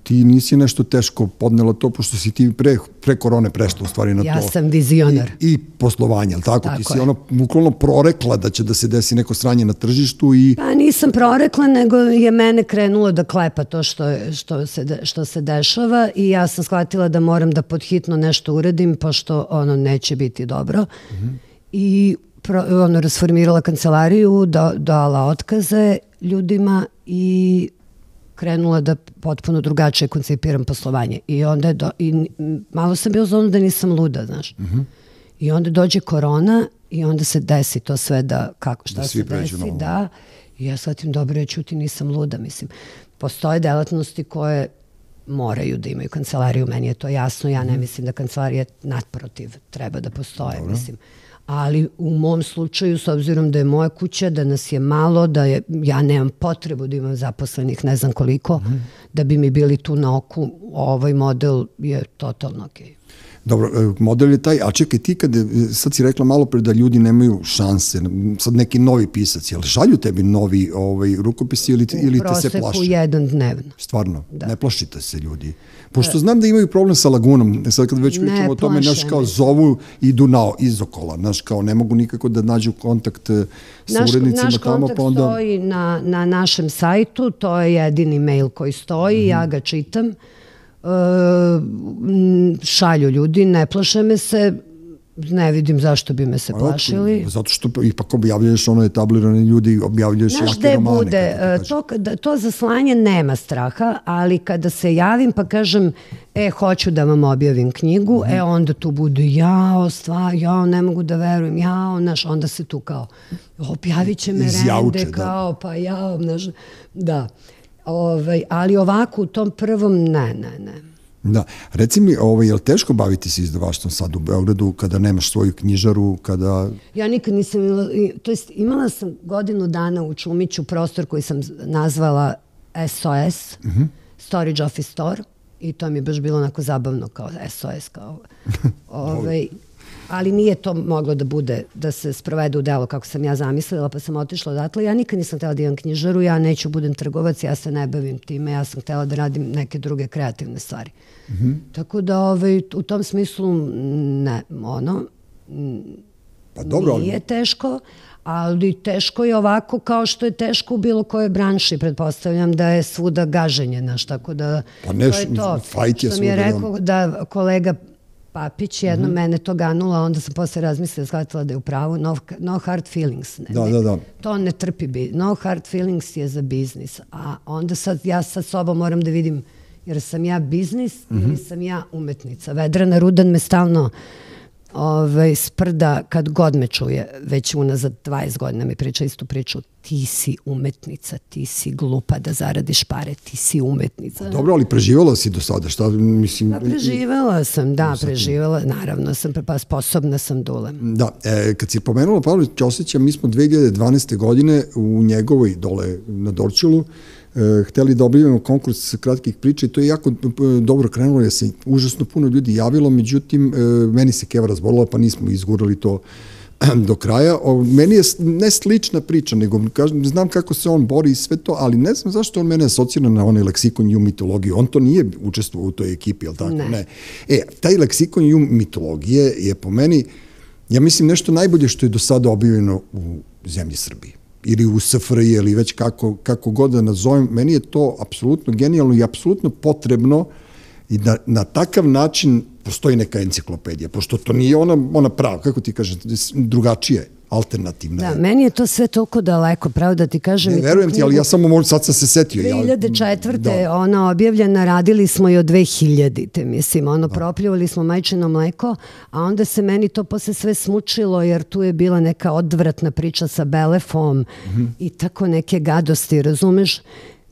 ti nisi nešto teško podnela to, pošto si ti pre korone prešla u stvari na to. Ja sam vizionar. I poslovanje, ali tako? Ti si ono, bukvalno prorekla da će da se desi neko sranje na tržištu i... Pa nisam prorekla, nego je mene krenulo da klepa to što se dešava i ja sam shvatila da moram da podhitno nešto uradim, pošto ono neće biti dobro. I... ono, rasformirala kancelariju, dala otkaze ljudima i krenula da potpuno drugačije koncipiram poslovanje. I onda, malo sam bio zonu da nisam luda, znaš. I onda dođe korona i onda se desi to sve da, kako, šta se desi, da. I ja shvatim, dobro je čuti, nisam luda, mislim. Postoje delatnosti koje moraju da imaju kancelariju, meni je to jasno, ja ne mislim da kancelarija naprotiv treba da postoje, mislim. Ali u mom slučaju, s obzirom da je moja kuća, da nas je malo, da ja nemam potrebu da imam zaposlenih, ne znam koliko, da bi mi bili tu na oku, ovaj model je totalno okej. Dobro, model je taj, a čekaj ti kada, sad si rekla malo pre da ljudi nemaju šanse, sad neki novi pisac, jel šalju tebi novi rukopisi ili te se plaše? U proseku jedan dnevno. Stvarno, ne plašite se ljudi. Pošto znam da imaju problem sa Lagunom, sad kad već pričamo o tome, naš kao zovu i idu iz okola, naš kao ne mogu nikako da nađu kontakt sa urednicima tamo, pa onda... Naš kontakt stoji na našem sajtu, to je jedini mail koji stoji, ja ga čitam. Šalju ljudi, ne plaše me se, ne vidim zašto bi me se plašili. Zato što ipak objavljaš ono etablirane ljudi, objavljaš jake romane. To zaslanje nema straha, ali kada se javim pa kažem, e, hoću da vam objavim knjigu, e, onda tu budu jao, stvar, jao, ne mogu da verujem, jao, znaš, onda se tu kao, objavit će me Rende, kao, pa jao, znaš, da. Ali ovako u tom prvom ne, ne, ne. Da, reci mi, je li teško baviti se izdavaštvom sad u Beogradu kada nemaš svoju knjižaru, kada... Ja nikad nisam imala, to jest imala sam godinu dana u Čumiću prostor koji sam nazvala S O S, Storage Office Store, i to mi je baš bilo onako zabavno kao S O S, kao... Ali nije to moglo da bude, da se sprovede u delo kako sam ja zamislila, pa sam otišla odatle. Ja nikad nisam htjela da imam knjižaru, ja neću budem trgovac, ja se ne bavim time, ja sam htjela da radim neke druge kreativne stvari. Tako da u tom smislu ne, ono, nije teško, ali teško je ovako kao što je teško u bilo kojoj branši, pretpostavljam da je svuda gaženje, znaš, tako da to je to. Što mi je rekao da kolega Papić, jedno mene to ganula, onda sam posle razmislila, shvatila da je u pravu, no hard feelings. To ne trpi bi. No hard feelings je za biznis. A onda sad ja sa sobom moram da vidim, jer sam ja biznis ili sam ja umetnica. Vedrana Rudan me stalno sprda kad god me čuje, već unazad dvadeset godina mi priča istu priču. Ti si umetnica, ti si glupa da zaradiš pare, ti si umetnica. Dobro, ali preživala si do sada, šta mislim... Preživala sam, da, preživala, naravno sam, pa sposobna sam dule. Da, kad si pomenula Pavla Ćosića, mi smo dve hiljade dvanaeste godine u njegovoj dole na Dorčilu hteli da objavimo konkurs kratkih priča i to je jako dobro krenulo, jer se užasno puno ljudi javilo, međutim, meni se keva razborila, pa nismo izgurali to do kraja. Meni je ne slična priča, nego znam kako se on bori i sve to, ali ne znam zašto on mene asocira na onaj leksikon i mitologiju. On to nije učestvovao u toj ekipi, ali tako? Ne. E, taj leksikon i mitologije je po meni, ja mislim, nešto najbolje što je do sada objavljeno u zemlji Srbiji. Ili u S F R I, ili već kako god da nazovem, meni je to apsolutno genijalno i apsolutno potrebno i na takav način postoji neka enciklopedija, pošto to nije ona prava, kako ti kažem, drugačija je, alternativna. Da, meni je to sve toliko daleko, pravo da ti kažem. Ne verujem ti, ali ja samo možda sad sam se setio. dve hiljade četvrte ona objavljena, radili smo i od dve hiljadite, mislim, ono, propljivali smo majčino mleko, a onda se meni to posle sve smučilo, jer tu je bila neka odvratna priča sa Belefom i tako neke gadosti, razumeš?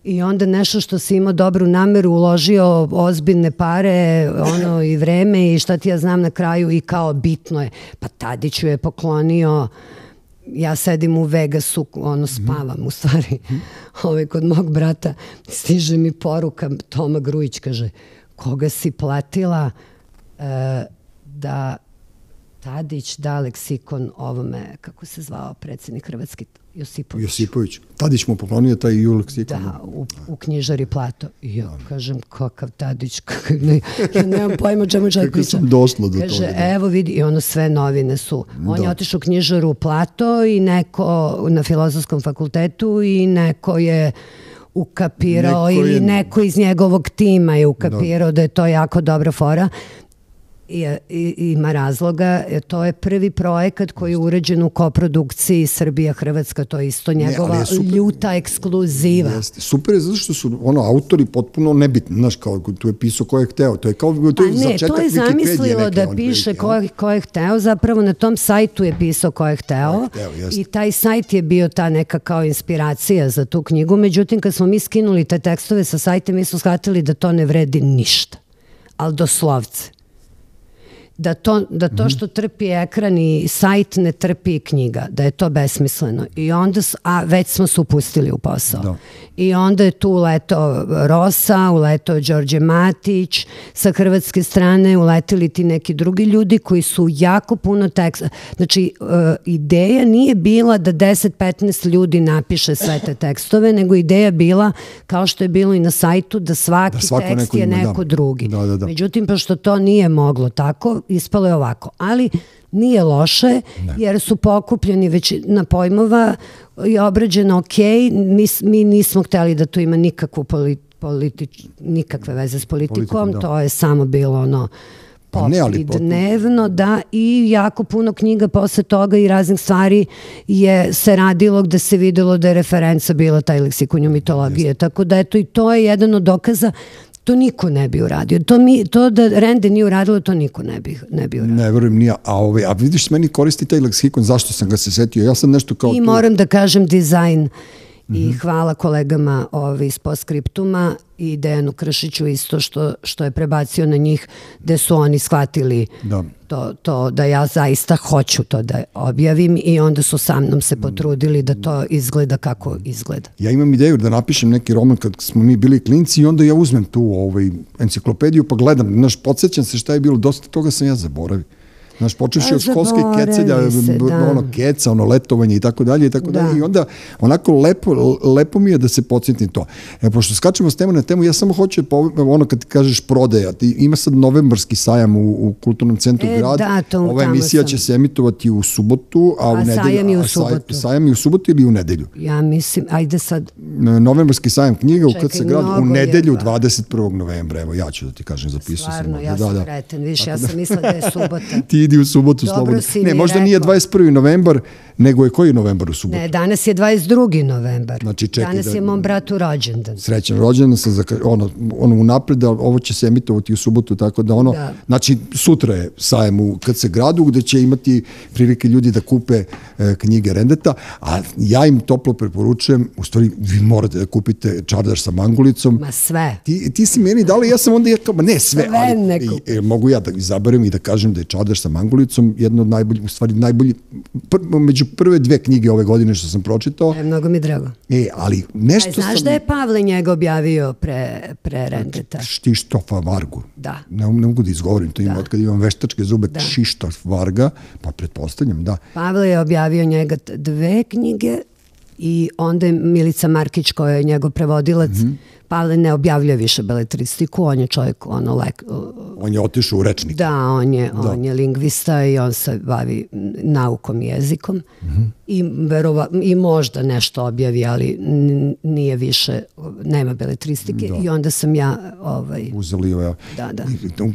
I onda nešto što si imao dobru nameru, uložio ozbiljne pare ono i vreme i šta ti ja znam na kraju i kao bitno je. Pa Tadiću je poklonio, ja sedim u Vegasu, ono spavam u stvari, kod mog brata, stiže mi poruka, Toma Grujić kaže, koga si platila da... Tadić da leksikon ovome, kako se zvao predsjednik Hrvatski, Josipović. Josipović. Tadić mu poklonio taj i u leksikonu. Da, u, u knjižari Plato. I ja kažem, kakav Tadić, kakav, ne, ja nemam pojma čemu čak priča. Kako sam dosla do toga. Kaže, evo vidi, i ono sve novine su. On je otišao u knjižaru Plato i neko na filozofskom fakultetu i neko je ukapirao ili neko iz njegovog tima je ukapirao da je to jako dobra fora. Ima razloga, to je prvi projekat koji je urađen u koprodukciji Srbija-Hrvatska, to je isto njegova ljuta ekskluziva. Super je zato što su autori potpuno nebitni, znaš, kao tu je pisao ko je hteo, to je kao začetak Wikipedije. To je zamislilo da piše ko je hteo, zapravo na tom sajtu je pisao ko je hteo i taj sajt je bio ta neka kao inspiracija za tu knjigu, međutim kad smo mi skinuli te tekstove sa sajta, mi smo shvatili da to ne vredi ništa, ali doslovce. Da to što trpi ekran i sajt ne trpi knjiga, da je to besmisleno. I onda, a već smo se upustili u posao. I onda je tu uletao Rosa, uletao Đorđe Matić, sa hrvatske strane uletili ti neki drugi ljudi koji su jako puno teksta. Znači, ideja nije bila da deset do petnaest ljudi napiše sve te tekstove, nego ideja bila, kao što je bilo i na sajtu, da svaki tekst je neko drugi. Međutim, pošto to nije moglo tako, ispalo je ovako, ali nije loše jer su pokupljeni većina pojmova i obrađeno ok, mi nismo hteli da tu ima nikakve veze s politikom, to je samo bilo ono dnevno, da, i jako puno knjiga posle toga i raznih stvari je se radilo gde se videlo da je referenca bila taj leksikon mitologije, tako da eto i to je jedan od dokaza. To niko ne bi uradio. To da Rende nije uradilo, to niko ne bi uradio. Ne, verujem, nije. A vidiš, meni koristi taj leksikon, zašto sam ga se setio? Ja sam nešto kao... I moram da kažem dizajn. I hvala kolegama iz Postskriptuma i Dejanu Kršiću isto što je prebacio na njih, gde su oni shvatili to da ja zaista hoću to da objavim i onda su sa mnom se potrudili da to izgleda kako izgleda. Ja imam ideju da napišem neki roman kad smo mi bili klinci i onda ja uzmem tu enciklopediju pa gledam, znaš, podsjećam se šta je bilo, dosta toga sam ja zaboravio. Znaš, počeš je od školske kecelja, ono keca, ono letovanje i tako dalje i tako dalje i onda onako lepo mi je da se podsjetim to. E, pošto skačemo s temu na temu, ja samo hoću, ono kad kažeš prodaja, ima sad novembarski sajam u Kulturnom centru grada, ova emisija će se emitovati u subotu, a u nedelju, a sajam je u subotu ili u nedelju? Ja mislim, ajde sad. Novembarski sajam knjiga u K C gradu u nedelju dvadeset prvog novembra, evo ja ću da ti kažem, zapisao sam. Stvarno, ja sam kreten, viš, ja sam mislila da je subota. Idi u subotu slobodno. Ne, možda nije dvadeset prvi novembar, nego je koji novembar u subotu? Ne, danas je dvadeset drugi novembar. Danas je mom bratu rođendan. Srećan rođendan sam, ono unapred, ali ovo će se emitovati u subotu, tako da ono, znači sutra je sajam u K C gradu, gde će imati prilike ljudi da kupe knjige Rendeta, a ja im toplo preporučujem, u stvari vi morate da kupite Čardaš sa mangulicom. Ma sve. Ti si meni dala, ja sam onda, ne sve, ali mogu ja da izaberem i da kažem da je Čardaš sa mangulicom jedno od najboljih, u stvari najbolji, među prve dve knjige ove godine što sam pročitao. Mnogo mi drago. E, ali nešto sam... Znaš da je Pavle njega objavio pre Rendeta? Štištofa Vargu. Da. Ne mogu da izgovorim, to imam otkada imam veštačke zube, Štištof Varga, pa pretpostavljam, da. Pavle je objavio njega dve knjige i onda je Milica Markić koja je njegov prevodilac. Pavle ne objavlja više beletristiku, on je čovjek, ono, like... On je otišao u rečnik. Da, on je lingvista i on se bavi naukom i jezikom i možda nešto objavi, ali nije više, nema beletristike i onda sam ja... Uzeli ovo. Da, da.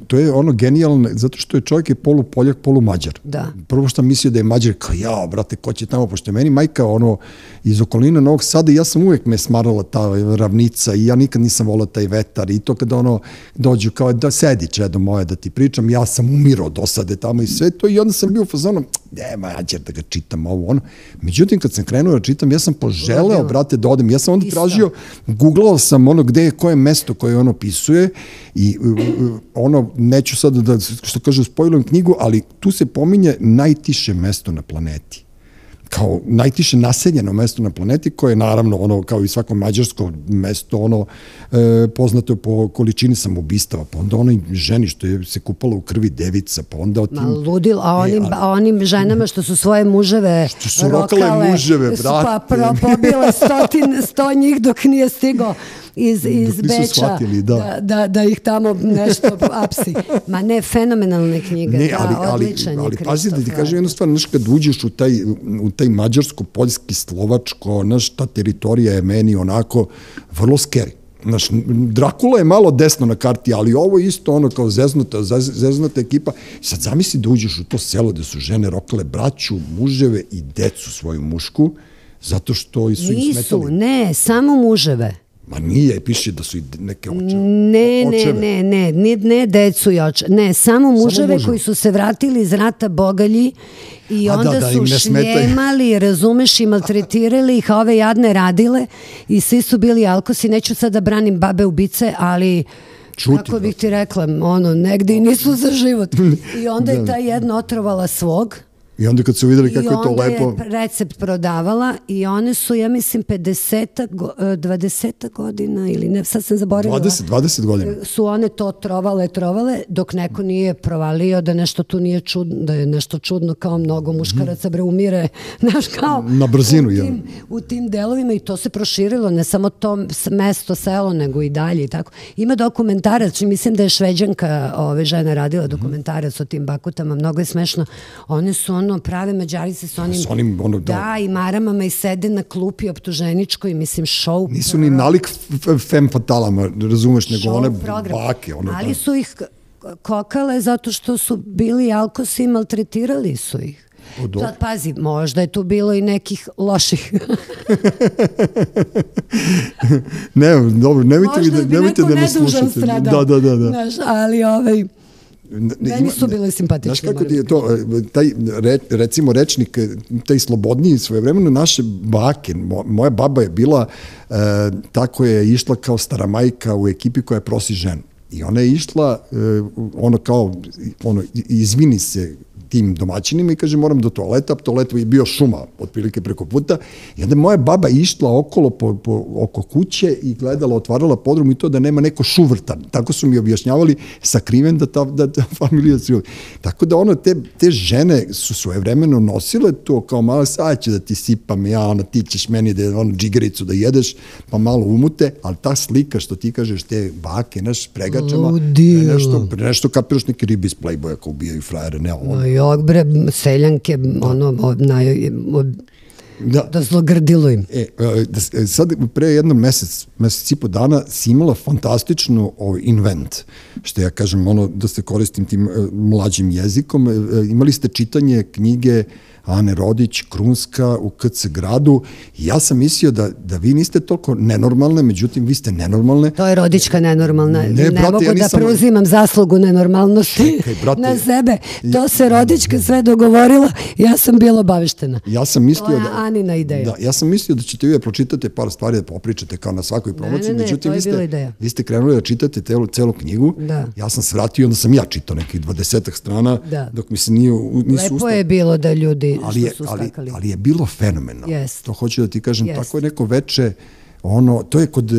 To je ono genijalno, zato što je čovjek je polu Poljak, polu Mađar. Da. Prvo što mislio da je Mađar, kao ja, brate, ko će tamo, pošto je meni majka, ono, iz okolina Novog Sada i ja sam uvijek me smarala ta ravnica i ja nikad nisam volao taj vetar i to kada ono dođu kao da sedi čedo moje da ti pričam, ja sam umirao do sada tamo i sve to i onda sam bio u fazonu ne mađer da ga čitam ovo ono. Međutim kad sam krenuo da čitam ja sam poželeo brate da odem, ja sam onda tražio, googlao sam ono gde je koje mesto koje ono pisuje i ono neću sad da što kažu spojlujem knjigu, ali tu se pominje najtiše mesto na planeti. kao najtiše naseljeno mesto na planeti, koje je naravno, ono, kao i svako mađarsko mesto, ono, e, poznato je po količini samoubistava, pa onda ono ženi što je se kupala u krvi devica, pa onda... Tim, ma, ludil, a onim, e, a, a onim ženama što su svoje muževe što su rokale, rokale muževe, su, pa pro, pobile stotin, sto njih dok nije stigo iz, iz Beča, shvatili, da. Da, da, da ih tamo nešto apsi. Ma ne, fenomenalne knjige, ne, ali, da, odličan je. Ali pazi da ti kažem jednu stvar, znaš, kad uđeš u taj, u taj mađarsko-poljski, slovačko, znaš, ta teritorija je meni onako vrlo scary. Znaš, Drakula je malo desno na karti, ali ovo je isto ono kao zeznota, zeznota ekipa. Sad zamisli da uđeš u to selo gde su žene rokale braću, muževe i decu svoju mušku, zato što su im smetali. Nisu, ne, samo muževe. Ma nije, piše da su i neke očeve. Ne, ne, ne, ne, ne, ne decu i očeve, ne, samo muževe koji su se vratili iz rata bogalji i onda su šljemali, razumeš, i maltretirali ih, a ove jadne radile i svi su bili alkosi. Neću sad da branim babe ubice, ali... Kako bih ti rekla, ono, negde i nisu za život. I onda je ta jedna otrovala svog. I onda kad su vidjeli kako je to lepo... I onda je recept prodavala i one su, ja mislim, pedeset, dvadeset godina ili ne, sad sam zaboravila. dvadeset, dvadeset godina. Su one to trovale, trovale, dok neko nije provalio da nešto tu nije čudno, da je nešto čudno kao mnogo muškaraca, bre, umire, znaš, kao... Na brzinu, ja. U tim delovima i to se proširilo, ne samo to mesto, selo, nego i dalje i tako. Ima dokumentarac, mislim da je Šveđanka, ove žena radila dokumentarac o tim bakutama, mnogo je smešno. One su ono, prave Mađarice s onim, s onim ono, da, da, i maramama i sede na klupi optuženičkoj, mislim, show program. Nisu ni nalik fem fatalama, razumeš, nego one bake. Ono, ali da, su ih kokale zato što su bili alkosi i maltretirali su ih. Sad, pazi, možda je tu bilo i nekih loših. Ne, dobro, nemojte mi da, nemojte da nas slušate. Da, da, da, da. Znaš, ali ovaj... Meni su bile simpatične. Znaš kako ti je to, taj, recimo, rečnik, taj slobodniji svojevremeno naše bake, moja baba je bila, tako je išla kao stara majka u ekipi koja prosi ženu. I ona je išla, ono kao, ono, izvini se tim domaćinima i kaže moram do toaleta, toaletu je bio šuma otprilike preko puta, i onda moja baba išla okolo po, po, oko kuće i gledala, otvarala podrum i to da nema neko šuvrtan, tako su mi objašnjavali sakriven da ta, da ta familija su. Tako da ono, te, te žene su svojevremeno nosile to kao malo, sad ću da ti sipam ja, ono, ti ćeš meni da, ono, džigericu da jedeš, pa malo umute, ali ta slika što ti kažeš, te bake, naš, pregačama, pre nešto, pre nešto kapiraš, neki ribi iz Playboya kao ubijaju frajere, ne ono. Jok, bre, seljanke, ono, da zlogrdilo im. Sad, pre jednom mjesec, mjesec i po dana si imala fantastičnu invent, što ja kažem, ono, da se koristim tim mlađim jezikom. Imali ste čitanje knjige Ane Rodić, Krunska, u K C gradu. Ja sam mislio da, da vi niste toliko nenormalne, međutim, vi ste nenormalne. To je Rodićka nenormalna. Ne, ne brate, mogu ja nisam... da preuzimam zaslugu nenormalnosti. Čekaj, brate, na sebe. To se Rodićka sve dogovorila. Ja sam bila obaveštena. Ja sam mislio to da... Anina ideja. Da, ja sam mislio da ćete vi pročitati par stvari da popričate kao na svakoj promociji. Ne, ne, međutim, ne, vi ste, vi ste krenuli da čitate telu, celu knjigu. Da. Ja sam svratio, onda sam ja čitao nekih dvadesetak strana, da, dok mi se nije... Lepo ustav... je bilo da ljudi... Ali je, ali, ali je bilo fenomenalno. Yes. To hoću da ti kažem, yes, tako je neko veče, ono, to je kod e,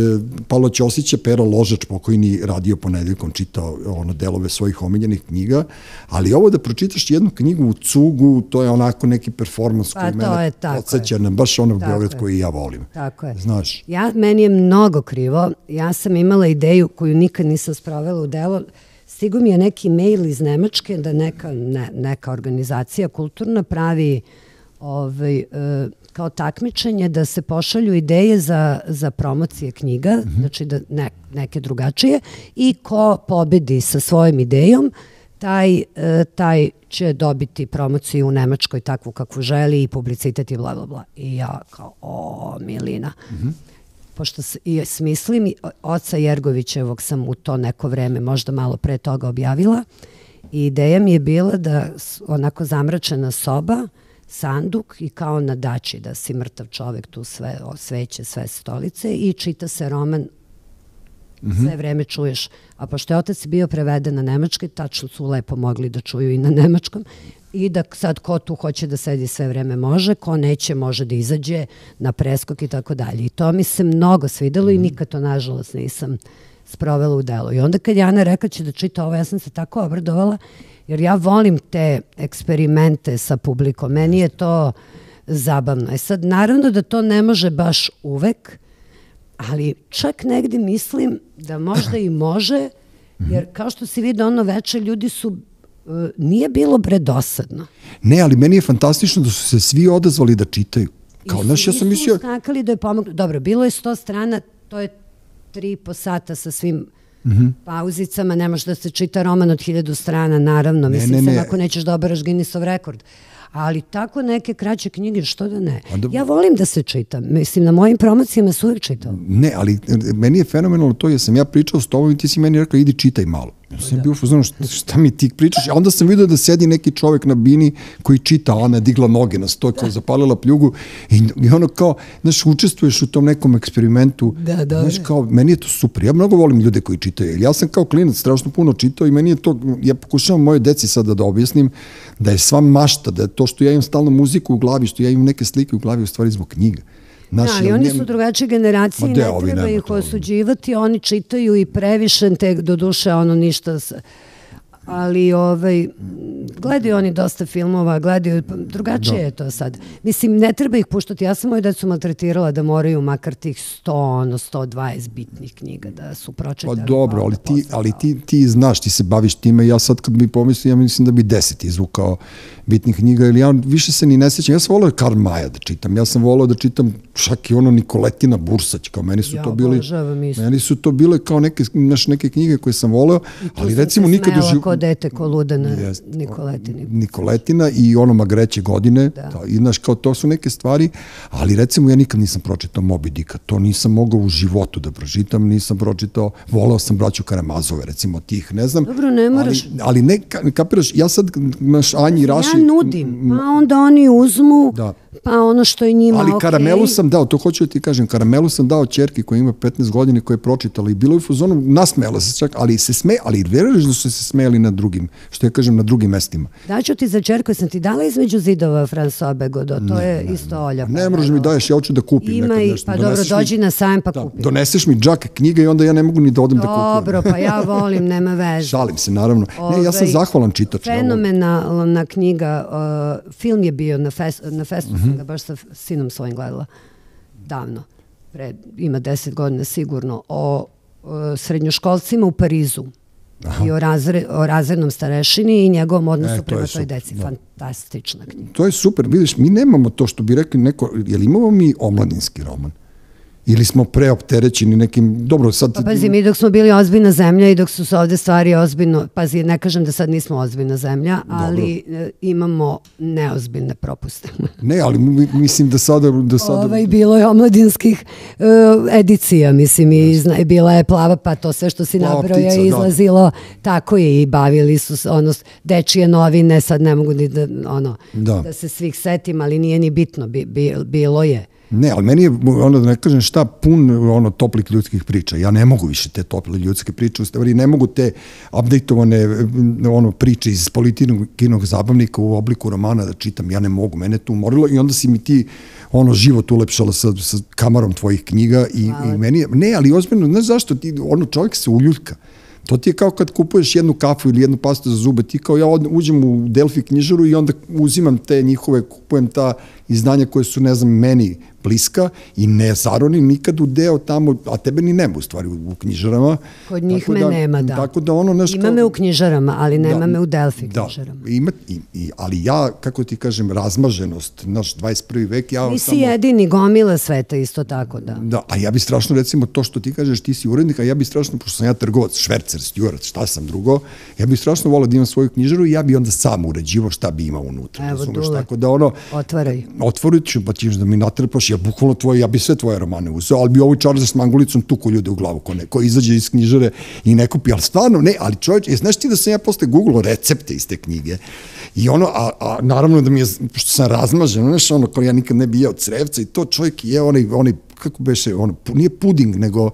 Pavla Ćosića, Pero Ložač, pokojni, radio ponedjeljkom, čitao ono, delove svojih omiljenih knjiga, ali ovo da pročitaš jednu knjigu u cugu, to je onako neki performans koji mene podsjeća na baš ono Beograd koji ja volim. Tako je. Znaš? Ja, meni je mnogo krivo. Ja sam imala ideju koju nikad nisam sprovela u delo. Stigao mi je neki mail iz Nemačke da neka, ne, neka organizacija kulturna pravi ovaj, e, kao takmičenje da se pošalju ideje za, za promocije knjiga, mm-hmm, znači da ne, neke drugačije, i ko pobedi sa svojom idejom, taj, e, taj će dobiti promociju u Nemačkoj takvu kakvu želi i publicitet i bla, bla, bla. I ja kao, o, milina. Mm-hmm. Pošto smislim, oca Jergovićevog sam u to neko vreme, možda malo pre toga objavila, i ideja mi je bila da onako zamračena soba, sanduk i kao na dači da si mrtav čovjek, tu sve sveće, sve stolice, i čita se roman, mm-hmm, sve vreme čuješ. A pošto je otac bio preveden na nemački, tačno su lepo mogli da čuju i na nemačkom, i da sad ko tu hoće da sedi sve vreme može, ko neće može da izađe na preskok i tako dalje. I to mi se mnogo svidelo i nikad to nažalost nisam sprovela u delu. I onda kad je Ana rekla će da čita ovo, ja sam se tako obradovala, jer ja volim te eksperimente sa publikom. Meni je to zabavno. I sad, naravno da to ne može baš uvek, ali čak negdje mislim da možda i može, jer kao što se vidi ono veče, ljudi su, nije bilo predosadno. Ne, ali meni je fantastično da su se svi odazvali da čitaju. Kao, znaš, ja sam mislio... I su uskakali da je pomogli. Dobro, bilo je sto strana, to je tri i po sata sa svim pauzicama, ne može da se čita roman od hiljadu strana, naravno, mislim sam ako nećeš da obaraš Guinnessov rekord. Ali tako neke kraće knjige, što da ne? Ja volim da se čitam. Mislim, na mojim promocijama su uvijek čitam. Ne, ali meni je fenomenalno to, jer sam ja pričao s tobom i ti si meni rekao, idi čitaj malo. Ja sam bio upozoran, šta mi ti pričaš? A onda sam vidio da sedi neki čovjek na bini koji čita, Ana je digla noge na stoj, kao zapalila pljugu i ono kao, znaš, učestvuješ u tom nekom eksperimentu. Da, da. Znaš, kao, meni je to super. Ja mnogo volim ljude koji čitaju. Ja sam kao klinac strašno puno čitao i meni je to, ja pokušavam moje deci sada da objasnim da je sva mašta, da je to što ja imam stalno muziku u glavi, što ja imam neke slike u glavi, u stvari zbog knjiga. Da, ali oni su drugačije generacije i ne treba ih osuđivati, oni čitaju i previše, tek do duše ono ništa, ali gledaju oni dosta filmova, gledaju, drugačije je to sad. Mislim, ne treba ih puštati, ja sam moju decu maltretirala da moraju makar tih sto, sto dvadeset bitnih knjiga da su pročitali. Pa dobro, ali ti znaš, ti se baviš time, ja sad kad bi pomislio, ja mislim da bi deset izvukao bitnih knjiga, ili ja više se ni ne sjećam. Ja sam volao Karl Maja da čitam, ja sam volao da čitam čak i ono Nikoletina Bursać, kao meni su to bili, meni su to bile kao neke knjige koje sam volao, ali recimo nikad u živu... dete ko luda na Nikoletini. Nikoletina i ono Magreće godine. I znaš, kao to su neke stvari, ali recimo ja nikad nisam pročitao Moby Dicka, to nisam mogao u životu da pročitam, nisam pročitao, volao sam Braću Karamazove, recimo tih, ne znam. Dobro, ne moraš. Ali ne, kapiraš, ja sad, naš Anji Raši... Ja nudim, pa onda oni uzmu, pa ono što je njima okej. Ali Karamelu sam dao, to hoću da ti kažem, Karamelu sam dao ćerki koja ima petnaest godina, koja je pročitala i bilo je u fazonu, nasmejala se čak, ali se sme, ali veruješ da su se smejali na drugim, što ja kažem, na drugim mestima. Daću ti za čerku, sam ti dala između zidova François Begodo, to je isto Olja. Ne možeš mi daješ, ja hoću da kupim. Ima i, pa dobro, dođi na sajam pa kupim. Doneseš mi džak knjige i onda ja ne mogu ni da odem da kupim. Dobro, pa ja volim, nema veze. Šalim se, naravno. Ne, ja sam zahvalan čitač. Fenomenalna knjiga, film je bio na festu, sam ga baš sa sinom svojim gledala davno, ima deset godina sigurno, o srednjoškolcima u Parizu. I o razrednom starešini i njegovom odnosu prema toj deci. Fantastična knjiga. To je super, vidiš, mi nemamo to što bi rekli neko, je li imamo mi omladinski roman? Ili smo preopterećeni nekim, dobro sad... Pa pazi, mi dok smo bili ozbiljna zemlja i dok su se ovde stvari ozbiljno, pazi, ne kažem da sad nismo ozbiljna zemlja, ali imamo neozbiljne propuste. Ne, ali mislim da sada... Bilo je omladinskih edicija, mislim, i bila je Plava, pa to sve što si nabroja je izlazilo, tako je, i bavili su, ono, dečije novine, sad ne mogu ni da, ono, da se svih setim, ali nije ni bitno, bilo je. Ne, ali meni je, ono da ne kažem šta, pun toplih ljudskih priča. Ja ne mogu više te tople ljudske priče, u stvari ne mogu te updateovane priče iz političnog zabavnika u obliku romana da čitam. Ja ne mogu, mene to umorilo i onda si mi ti život ulepšala sa kamarom tvojih knjiga i meni, ne, ali ozbiljno, znaš zašto, čovjek se uljuljka. To ti je kao kad kupuješ jednu kafu ili jednu pastu za zube, ti kao ja uđem u Delfi knjižaru i onda uzimam te njihove, kupujem ta izdanja koje su, ne znam, meni bliska i ne zaronim nikad u deo tamo, a tebe ni nema u stvari u knjižarama. Kod njih me nema, da. Ima me u knjižarama, ali nema me u Delfi knjižarama. Ali ja, kako ti kažem, razmaženost, naš dvadeset prvi vek, ja... Ti si jedini, gomila sveta isto tako, da. Da, a ja bi strašno, recimo, to što ti kažeš, ti si urednik, a ja bi strašno, pošto sam ja trgovac, švercer, stjurac, šta sam drugo, ja bi strašno volao da imam svoju knjižaru i ja bi onda sam uređivao šta bi imao unutra. Evo, dule, otvaraj. Otvorit ću, pa ćeš da mi natrpaš, ja bukvalno tvoje, ja bi sve tvoje romane uzeo, ali bi ovo Čarza s Mangulicom tuko ljude u glavu, ko izađe iz knjižare i ne kupi, ali stvarno, ne, ali čovječ, znaš ti da sam ja posle googlao recepte iz te knjige i ono, a naravno da mi je, pošto sam razmažen, znaš, ono, kao ja nikad ne bi jeo crevca i to čovjek je onaj kako beše, ono, nije puding, nego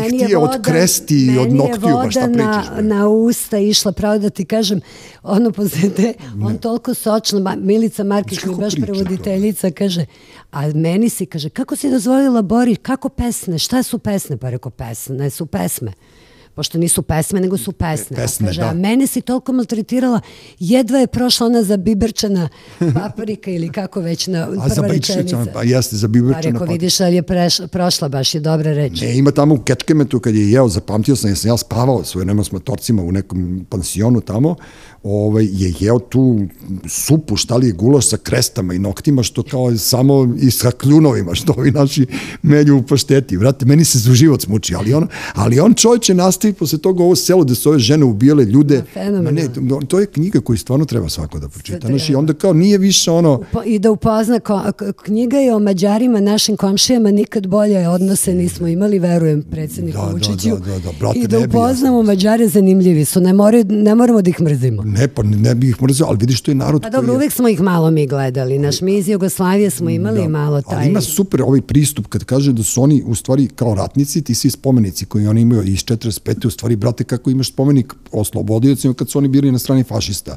pihtije od kresti i od noktiju, baš šta prećeš. Meni je voda na usta išla, pravo da ti kažem, ono, pozete, on toliko sočno, Milica Markić, mi baš prevoditeljica, kaže, a meni si, kaže, kako si dozvolila Bori, kako pesne, šta su pesne, pa reko pesne, ne su pesme. Pošto nisu pesme, nego su pesne. pesne kaže, a mene si toliko maltretirala, jedva je prošla ona za biberčana paprika ili kako već na prva rečenica. Pa jeste, za biberčana paprika. Pa reko, vidiš, ali je prešla, prošla, baš je dobra reč. Ne, ima tamo u Kečkemetu, kad je jeo, zapamtio sam, jer sam ja spavao svoje nema s motorcima u nekom pansionu tamo, ovaj, je jeo tu supu, šta li je gulaš sa krestama i noktima, što kao samo i sa kljunovima, što ovi naši melju u pašteti. Vrate, meni se za život smuči, ali on, ali on čovječe nastaje i posle toga ovo selo gde su ove žene ubijale ljude. Ne, to je knjiga koju stvarno treba svako da pročita. I onda kao nije više ono... I da upozna, knjiga je o Mađarima, našim komšijama, nikad bolje odnose nismo imali, verujem predsjedniku Vučiću. I da upoznamo Mađare, zanimljivi su. Ne moramo da ih mrzimo. Ne, pa ne bih ih mrzio, ali vidiš, to je narod koji je... Pa dobro, uvek smo ih malo mi gledali. Naš mi iz Jugoslavije smo imali malo taj... Ali ima super ovaj pristup kad kaže da su oni u stvari kao ratnici, ti svi spomenici koji oni imaju iz četrdeset pete. U stvari, brate, kako imaš spomenik oslobodiocima kad su oni bili na strani fašista.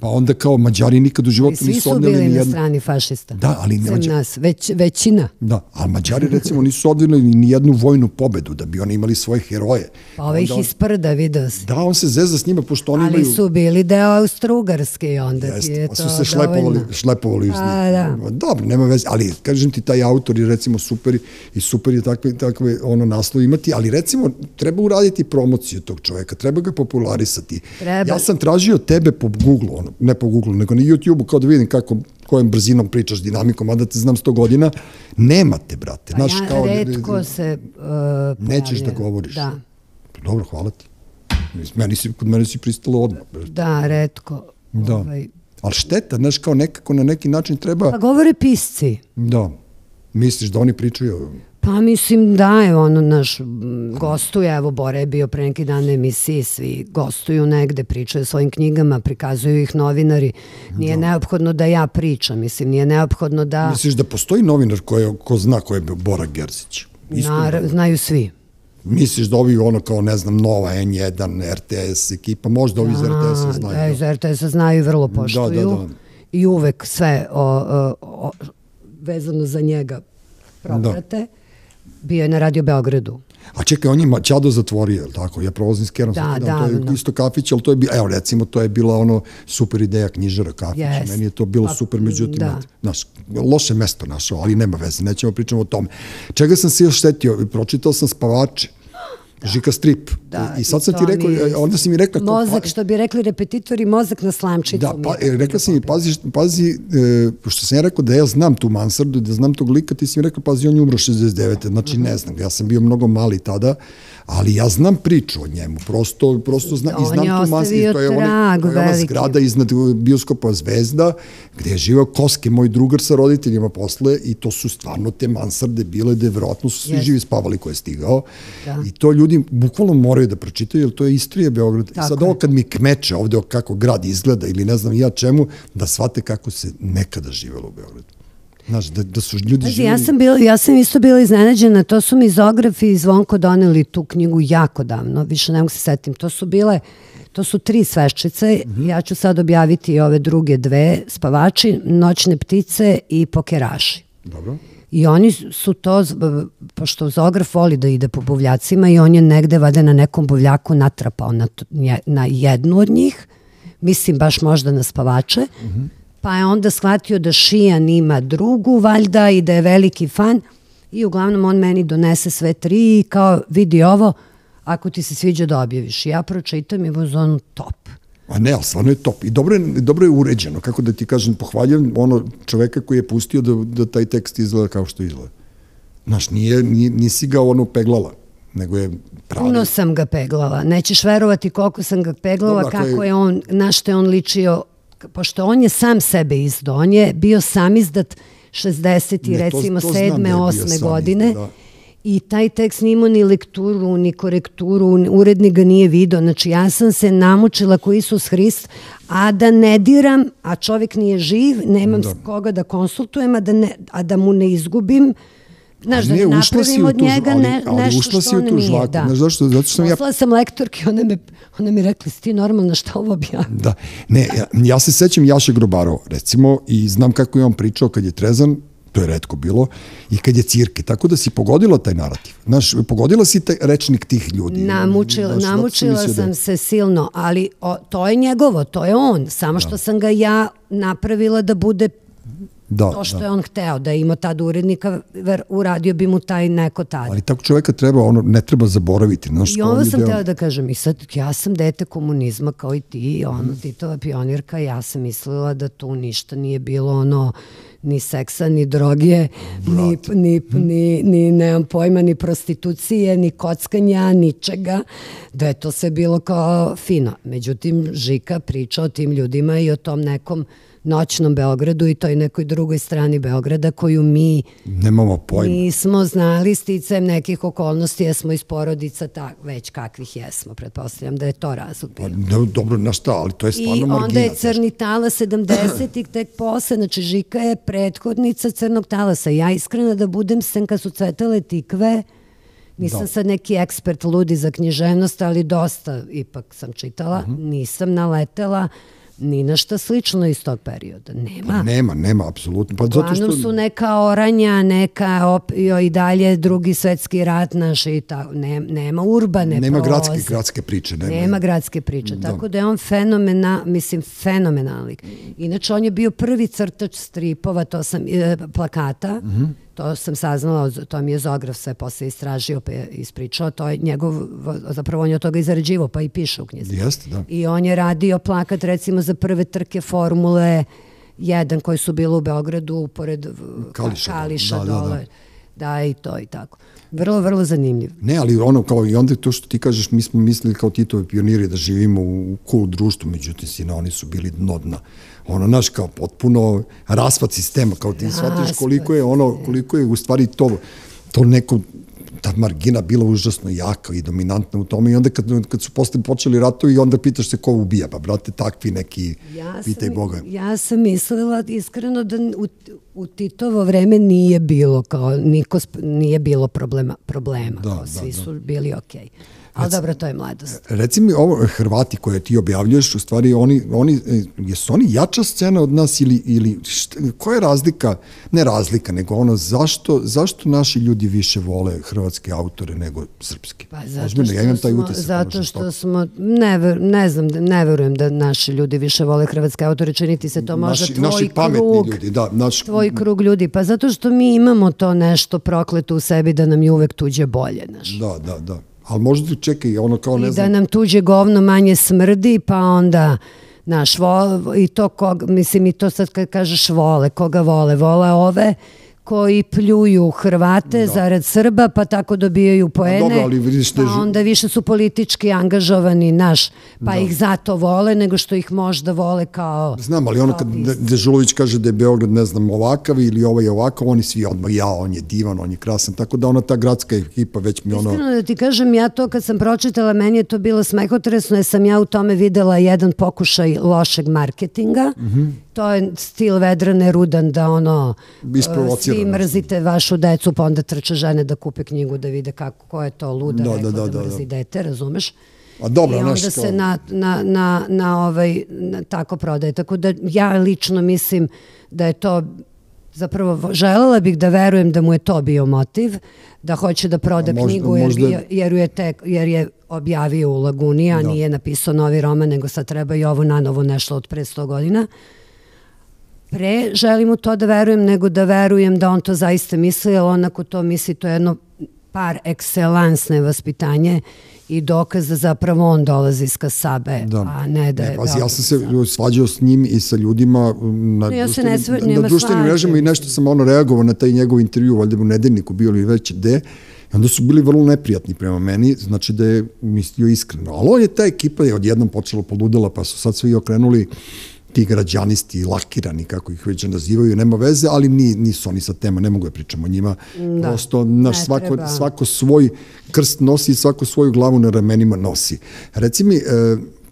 Pa onda kao Mađari nikad u životu nisu odneli ni jednu... Svi su bili na strani fašista. Da, ali... Većina. Da, ali Mađari recimo nisu odneli ni jednu vojnu pobedu da bi oni imali svoje heroje. Pa ove ih iz prda, vidio si. Da, on se zezda s njima, pošto oni imaju... Ali su bili deo Austro-Ugarske, onda ti je to dovoljno. Su se šlepovali uz njih. Dobro, nema veze, ali kažem ti, taj autor je recimo super i super je takve naslove imati, ali recimo treba uraditi promociju tog čoveka, treba ga popularisati. Treba. Ja sam tražio tebe po Google, ono, ne po Google, nego na YouTube-u, kao da vidim kako, kojom brzinom pričaš, dinamikom, a da te znam sto godina, nema te, brate. Pa znaš, ja kao, redko se uh, pojavljaju. Nećeš da govoriš. Da. Dobro, hvala ti. Meni si, kod mene si pristalo odmah. Da, redko. Da. Ovaj... Ali šteta, znaš, kao nekako na neki način treba... Pa govore pisci. Da. Misliš da oni pričaju... Pa mislim da je ono naš gostuje, evo Bore je bio pre neki dan na emisiji, svi gostuju negde, pričaju o svojim knjigama, prikazuju ih novinari, nije neophodno da ja pričam, mislim, nije neophodno da... Misliš da postoji novinar ko zna ko je Bora Gerzić? Znaju svi. Misliš da ovi ono kao, ne znam, Nova, en jedan, er te es ekipa, možda ovi iz er te es-a znaju? Iz er te es-a znaju i vrlo poštuju i uvek sve vezano za njega proprate. Bio je na Radio Beogradu. A čekaj, on je Čado zatvorio, je li tako? Ja prolazim s Kerom. Da, da. To je isto kafić, ali to je bila, evo recimo, to je bila ono super ideja knjižara kafića. Meni je to bilo super, međutim, znaš, loše mesto našao, ali nema veze, nećemo pričamo o tome. Čega sam se još štetio? Pročitao sam Spavače. Žika Strip. I sad sam ti rekao, onda si mi rekla... Mozak, što bi rekli repetitori, mozak na slamčicu. Da, rekla si mi, pazi, što sam ja rekao da ja znam tu Mansardu, da znam tog lika, ti si mi rekla, pazi, on je umro šezdeset devete. Znači, ne znam, ja sam bio mnogo mali tada, ali ja znam priču o njemu, prosto znam tu Mansardu. To je ona zgrada iznad bioskopa Zvezda, gde je živao Koske, moj drugar sa roditeljima posle, i to su stvarno te Mansarde bile, da je vjerojatno su svi živi spavali ko je stigao. I to ljudi bukvalno moraju da pročitaju, jer to je istorija Beograda. I sad ovo kad mi kmeče ovde kako grad izgleda ili ne znam ja čemu, da shvate kako se nekada živelo u Beogradu. Znaš, da su ljudi živjeli... Ja sam isto bila iznenađena, to su mi Zografi i Zvonko doneli tu knjigu jako davno, više ne mogu se setim. To su bile, to su tri sveščice, ja ću sad objaviti i ove druge dve, Spavači, Noćne ptice i Pokeraši. Dobro. I oni su to, pošto Zograf voli da ide po buvljacima i on je negde vade na nekom buvljaku natrapao na jednu od njih, mislim baš možda na Spavače, pa je onda shvatio da Šijan ima drugu valjda i da je veliki fan i uglavnom on meni donese sve tri i kao vidi ovo, ako ti se sviđa da objaviš. Ja pročitam i voz onu top. A ne, ali stvarno je top. I dobro je uređeno, kako da ti kažem, pohvaljujem ono čoveka koji je pustio da taj tekst izgleda kao što izgleda. Znaš, nisi ga ono peglala, nego je pravi. Puno sam ga peglala. Nećeš verovati koliko sam ga peglala, kako je on, na što je on ličio, pošto on je sam sebe izdao. On je bio sam izdat šezdesete i recimo sedme, osme godine. I taj tekst nije imao ni lekturu, ni korekturu, urednik ga nije video. Znači, ja sam se namučila ko Isus Hrist, a da ne diram, a čovjek nije živ, nemam koga da konsultujem, a da mu ne izgubim znaš, da ne napravim od njega nešto što on nije. Poslala sam lektorki, ona mi rekla, si ti normalna, šta ovo objavlja? Ne, ja se sećam Jaše Grobarova, recimo, i znam kako je on pričao kad je trezan, to je retko bilo, i kad je Cirke, tako da si pogodila taj narativ. Znaš, pogodila si taj rečnik tih ljudi. Namučila sam se silno, ali to je njegovo, to je on, samo što sam ga ja napravila da bude to što je on hteo, da je imao tada urednika, uradio bi mu taj neko tada. Ali tako čoveka treba, ne treba zaboraviti. I ovo sam htela da kažem, i sad ja sam dete komunizma kao i ti, ono, Titova pionirka, ja sam mislila da tu ništa nije bilo, ono, ni seksa, ni droge, ni, nemam pojma, ni prostitucije, ni kockanja, ničega, da je to sve bilo kao fino. Međutim, Žika priča o tim ljudima i o tom nekom noćnom Beogradu i toj nekoj drugoj strani Beograda koju mi nismo znali sticajem nekih okolnosti, jesmo iz porodica već kakvih jesmo, pretpostavljam da je to razlog bilo. Dobro, na šta, ali to je stvarno margina. I onda je Crni tala sedamdesetih tek posle, znači Žika je prethodnica Crnog talasa. Ja iskreno da budem, sem kad su cvetale tikve, nisam sad neki ekspert ludi za književnost, ali dosta ipak sam čitala, nisam naletela ni na šta slično iz tog perioda. Nema. Nema, nema, apsolutno. Uglavnom su neka oranja, neka i dalje drugi svetski rat naš i tako. Nema urbane prolaze. Nema gradske priče. Nema gradske priče. Tako da je on fenomenal, mislim, fenomenalik. Inače, on je bio prvi crtač stripova, to sam, plakata, to sam saznala, to mi je Zograf sve posle istražio, pa je ispričao, to je njegov, zapravo on je od toga izrađivo, pa i piše u knjizi. Jeste, da. I on je radio plakat, recimo, za prve trke Formule jedan, koji su bili u Beogradu, pored Kališa dole. Da, i to, i tako. Vrlo, vrlo zanimljiv. Ne, ali ono, kao i onda to što ti kažeš, mi smo mislili kao Titovi pioniri da živimo u cool društvu, međutim, sina, oni su bili dno dna. Ono, naš, kao potpuno raspad sistema, kao ti shvatiš koliko je ono, koliko je u stvari to, to neko, ta margina bila užasno jaka i dominantna u tome i onda kad su posle počeli ratovi i onda pitaš se ko ubija, pa brate, takvi neki, pitaj Boga. Ja sam mislila iskreno da u Titovo vreme nije bilo, kao niko, nije bilo problema, kao svi su bili okej. Ali dobro, to je mladost. Reci mi, ovo Hrvati koje ti objavljuješ, u stvari, jesu oni jača scena od nas ili koja je razlika, ne razlika, nego ono, zašto naši ljudi više vole hrvatske autore nego srpske? Zato što smo, ne znam, ne verujem da naši ljudi više vole hrvatske autore, činiti se to možda tvoj krug, tvoj krug ljudi, pa zato što mi imamo to nešto prokleto u sebi da nam je uvek tuđe bolje. Da, da, da. Ali možda čekaj, ono kao ne znam... I da nam tuđe govno manje smrdi, pa onda, znaš, i to koga, mislim, i to sad kad kažeš vole, koga vole, vole ove koji pljuju Hrvate zarad Srba, pa tako dobijaju poene, pa onda više su politički angažovani, naš, pa ih zato vole, nego što ih možda vole kao... Znam, ali ono kad Dežulović kaže da je Beograd, ne znam, ovakav ili ovaj ovakav, oni svi odmah, ja, on je divan, on je krasan, tako da ona ta gradska ekipa već mi ono... Iskreno da ti kažem, ja to kad sam pročitala, meni je to bilo smehotresno, jer sam ja u tome videla jedan pokušaj lošeg marketinga, to je stil Vedrane Rudan, da ono... Isprovocirano. I mrzite vašu decu, pa onda trče žene da kupe knjigu da vide kako, ko je to luda rekla da mrzi dete, razumeš? I onda se tako prodaje. Tako da ja lično mislim da je to, zapravo želela bih da verujem da mu je to bio motiv, da hoće da proda knjigu jer je objavio u Laguni, a nije napisao novi roman, nego sad treba i ovo nanovo nešto od pre sto godina. Pre želim u to da verujem, nego da verujem da on to zaista misli, jer onako to misli, to je jedno par excelansne vaspitanje i dokaz da zapravo on dolazi iz Kasabe, a ne da je... Ja sam se svađao s njim i sa ljudima na društvenim mrežama i nešto sam ono reagovao na taj njegov intervju, valjda u Nedeljniku bio ili već gde, onda su bili vrlo neprijatni prema meni, znači da je mislio iskreno. Ali on je, ta ekipa je odjednom počela poludela, pa su sad svi okrenuli ti građanisti, lakirani, kako ih već nazivaju, nema veze, ali nisu oni sa tema, ne mogu da pričamo o njima. Prosto svako svoj krst nosi i svako svoju glavu na ramenima nosi. Reci mi,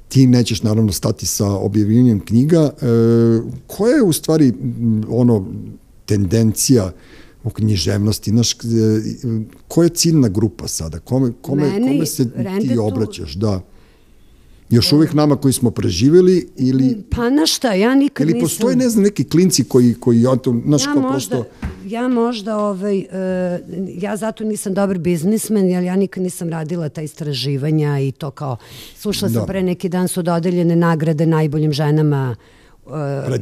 ti nećeš naravno stati sa objavljenjem knjiga, koja je u stvari ono tendencija u književnosti, znaš, koja je ciljna grupa sada, kome, kome, Meni, kome se ti obraćaš, da. Još uvijek nama koji smo preživjeli ili... Pa na šta, ja nikad nisam... Ili postoji, ne znam, neki klinci koji... koji ja, to, naš, ja, možda, prosto... ja možda, ovaj, ja zato nisam dobar biznismen, jer ja nikad nisam radila ta istraživanja i to kao... Slušala sam da. pre neki dan su dodeljene nagrade najboljim ženama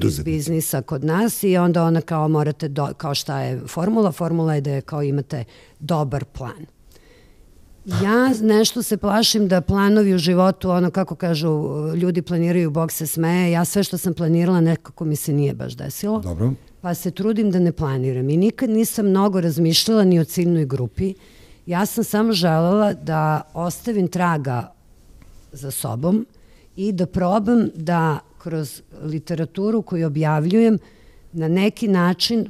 iz biznisa kod nas i onda ona kao morate, do, kao šta je formula, formula je da je kao imate dobar plan. Ja nešto se plašim da planovi u životu, ono kako kažu, ljudi planiraju, Bog se smeje, ja sve što sam planirala nekako mi se nije baš desilo. Dobro. Pa se trudim da ne planiram i nikad nisam mnogo razmišljala ni o ciljnoj grupi. Ja sam samo željela da ostavim traga za sobom i da probam da kroz literaturu koju objavljujem na neki način uh,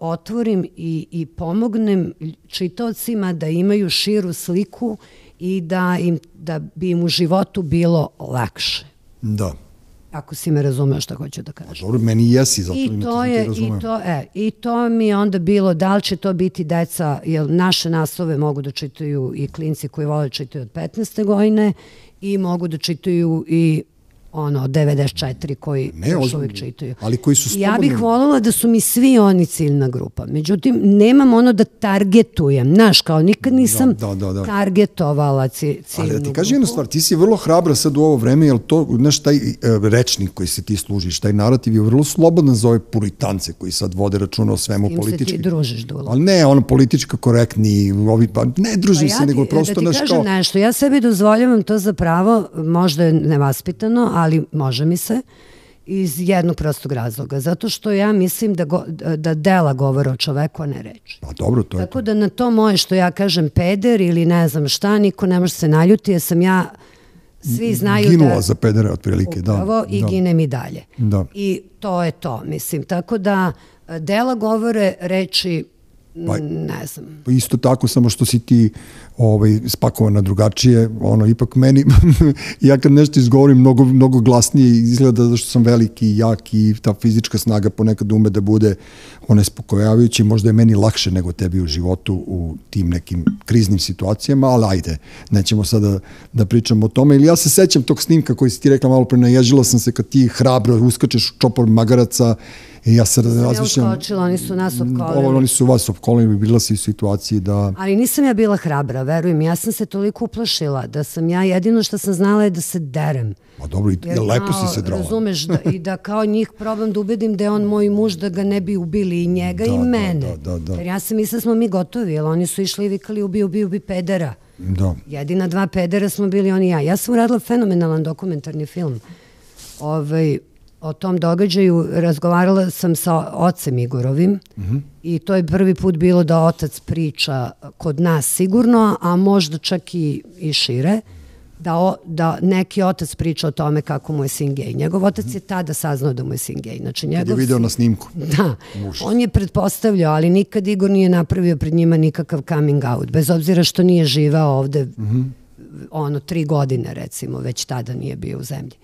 otvorim i, i pomognem čitaocima da imaju širu sliku i da, im, da bi im u životu bilo lakše. Da. Ako si me razumeo što hoću da kažem. Dobro, meni jesi, zato I to je, ti razumeo. I to, e, I to mi je onda bilo, da li će to biti deca, jer naše naslove mogu da čitaju i klinci koji vole čitaju od petnaeste godine i mogu da čitaju i ono, devedeset četiri koji još uvijek čitaju. Ali koji su slobodni... Ja bih voljela da su mi svi oni ciljna grupa. Međutim, nemam ono da targetujem. Znaš, kao nikad nisam da, da, da. targetovala ciljnu grupu. Ali da ti kažem jednu stvar, ti si vrlo hrabra sad u ovo vreme, jer to, znaš, taj rečnik koji se ti služiš, taj narativ je vrlo slobodan za ove puritance koji sad vode računa o svemu politički. Im se ti družiš, Dula. Ali ne, ono, politička korektni, ovi, pa ne družim pa ja se, nego prosto da ti naš, kažem kao... nešto. Ja sebi dozvoljavam to zapravo, možda je nevaspitano, ali može mi se, iz jednog prostog razloga. Zato što ja mislim da, go, da dela govore o čoveku, a ne reči. Pa dobro, to je. Tako da na to moje što ja kažem peder ili ne znam šta, niko ne može se naljuti, jer sam ja, svi znaju Ginula da... Ginula za pedere, otprilike, da. Upravo, i da. ginem i dalje. Da. I to je to, mislim. Tako da dela govore, reči, pa, ne znam. Isto tako, samo što si ti ovaj, spakovana drugačije, ono, ipak meni, ja kad nešto izgovorim mnogo, mnogo glasnije izgleda zato što sam veliki, jak i ta fizička snaga ponekad ume da bude one spokojavajući, možda je meni lakše nego tebi u životu u tim nekim kriznim situacijama, ali ajde, nećemo sada da pričamo o tome, ili ja se sećam tog snimka koji si ti rekla malo pre, naježila sam se kad ti hrabro uskačeš u čopor magaraca. Ja se razmišljam... Ja uskočila, oni su nas opkolili. Oni su vas opkolili, bila si u situaciji da... Ali nisam ja bila hrabra, verujem. Ja sam se toliko uplašila da sam ja, jedino što sam znala je da se derem. Pa dobro, i lepo si se drala. Razumeš, da, i da kao njih probam da ubedim da je on moj muž, da ga ne bi ubili i njega da, i mene. Da, da, da. Jer ja sam mislila smo mi gotovi, jer oni su išli i vikali ubi, ubi, ubi pedera. Da. Jedina dva pedera smo bili oni i ja. Ja sam uradila fenomenalan dokumentarni film. Ovaj... O tom događaju razgovarala sam sa ocem Igorovim mm-hmm. i to je prvi put bilo da otac priča kod nas sigurno, a možda čak i, i šire, da, o, da neki otac priča o tome kako mu je sin gej. Njegov otac mm-hmm. je tada saznao da mu je sin gej. Znači, njegov... Kad je video na snimku. Da, Muž. on je pretpostavljao, ali nikad Igor nije napravio pred njima nikakav coming out, bez obzira što nije živao ovde mm-hmm. ono, tri godine recimo, već tada nije bio u zemlji.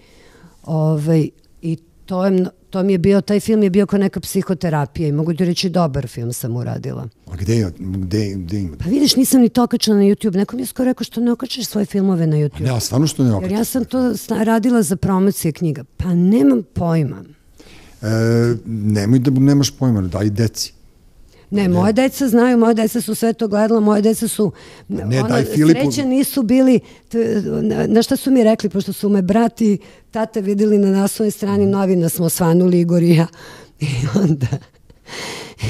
Ovaj... I to, je, to mi je bio, taj film je bio kao neka psihoterapija i mogu ti reći dobar film sam uradila. A gde, gde, gde ima? Pa vidiš, nisam ni to okačila na YouTube. Neko mi je skoro rekao što ne okačeš svoje filmove na YouTube. A ne, stvarno što ne okačeš? Jer ja sam to radila za promocije knjiga. Pa nemam pojma. E, nemoj da nemaš pojma, daj deci. Ne, moje deca znaju, moje deca su sve to gledala, moje deca su, ne, ona, Filipu... sreće nisu bili, t, na, na šta su mi rekli, pošto su me brati, tata vidjeli na naslovnoj strani novina, smo osvanuli Igor i ja. I onda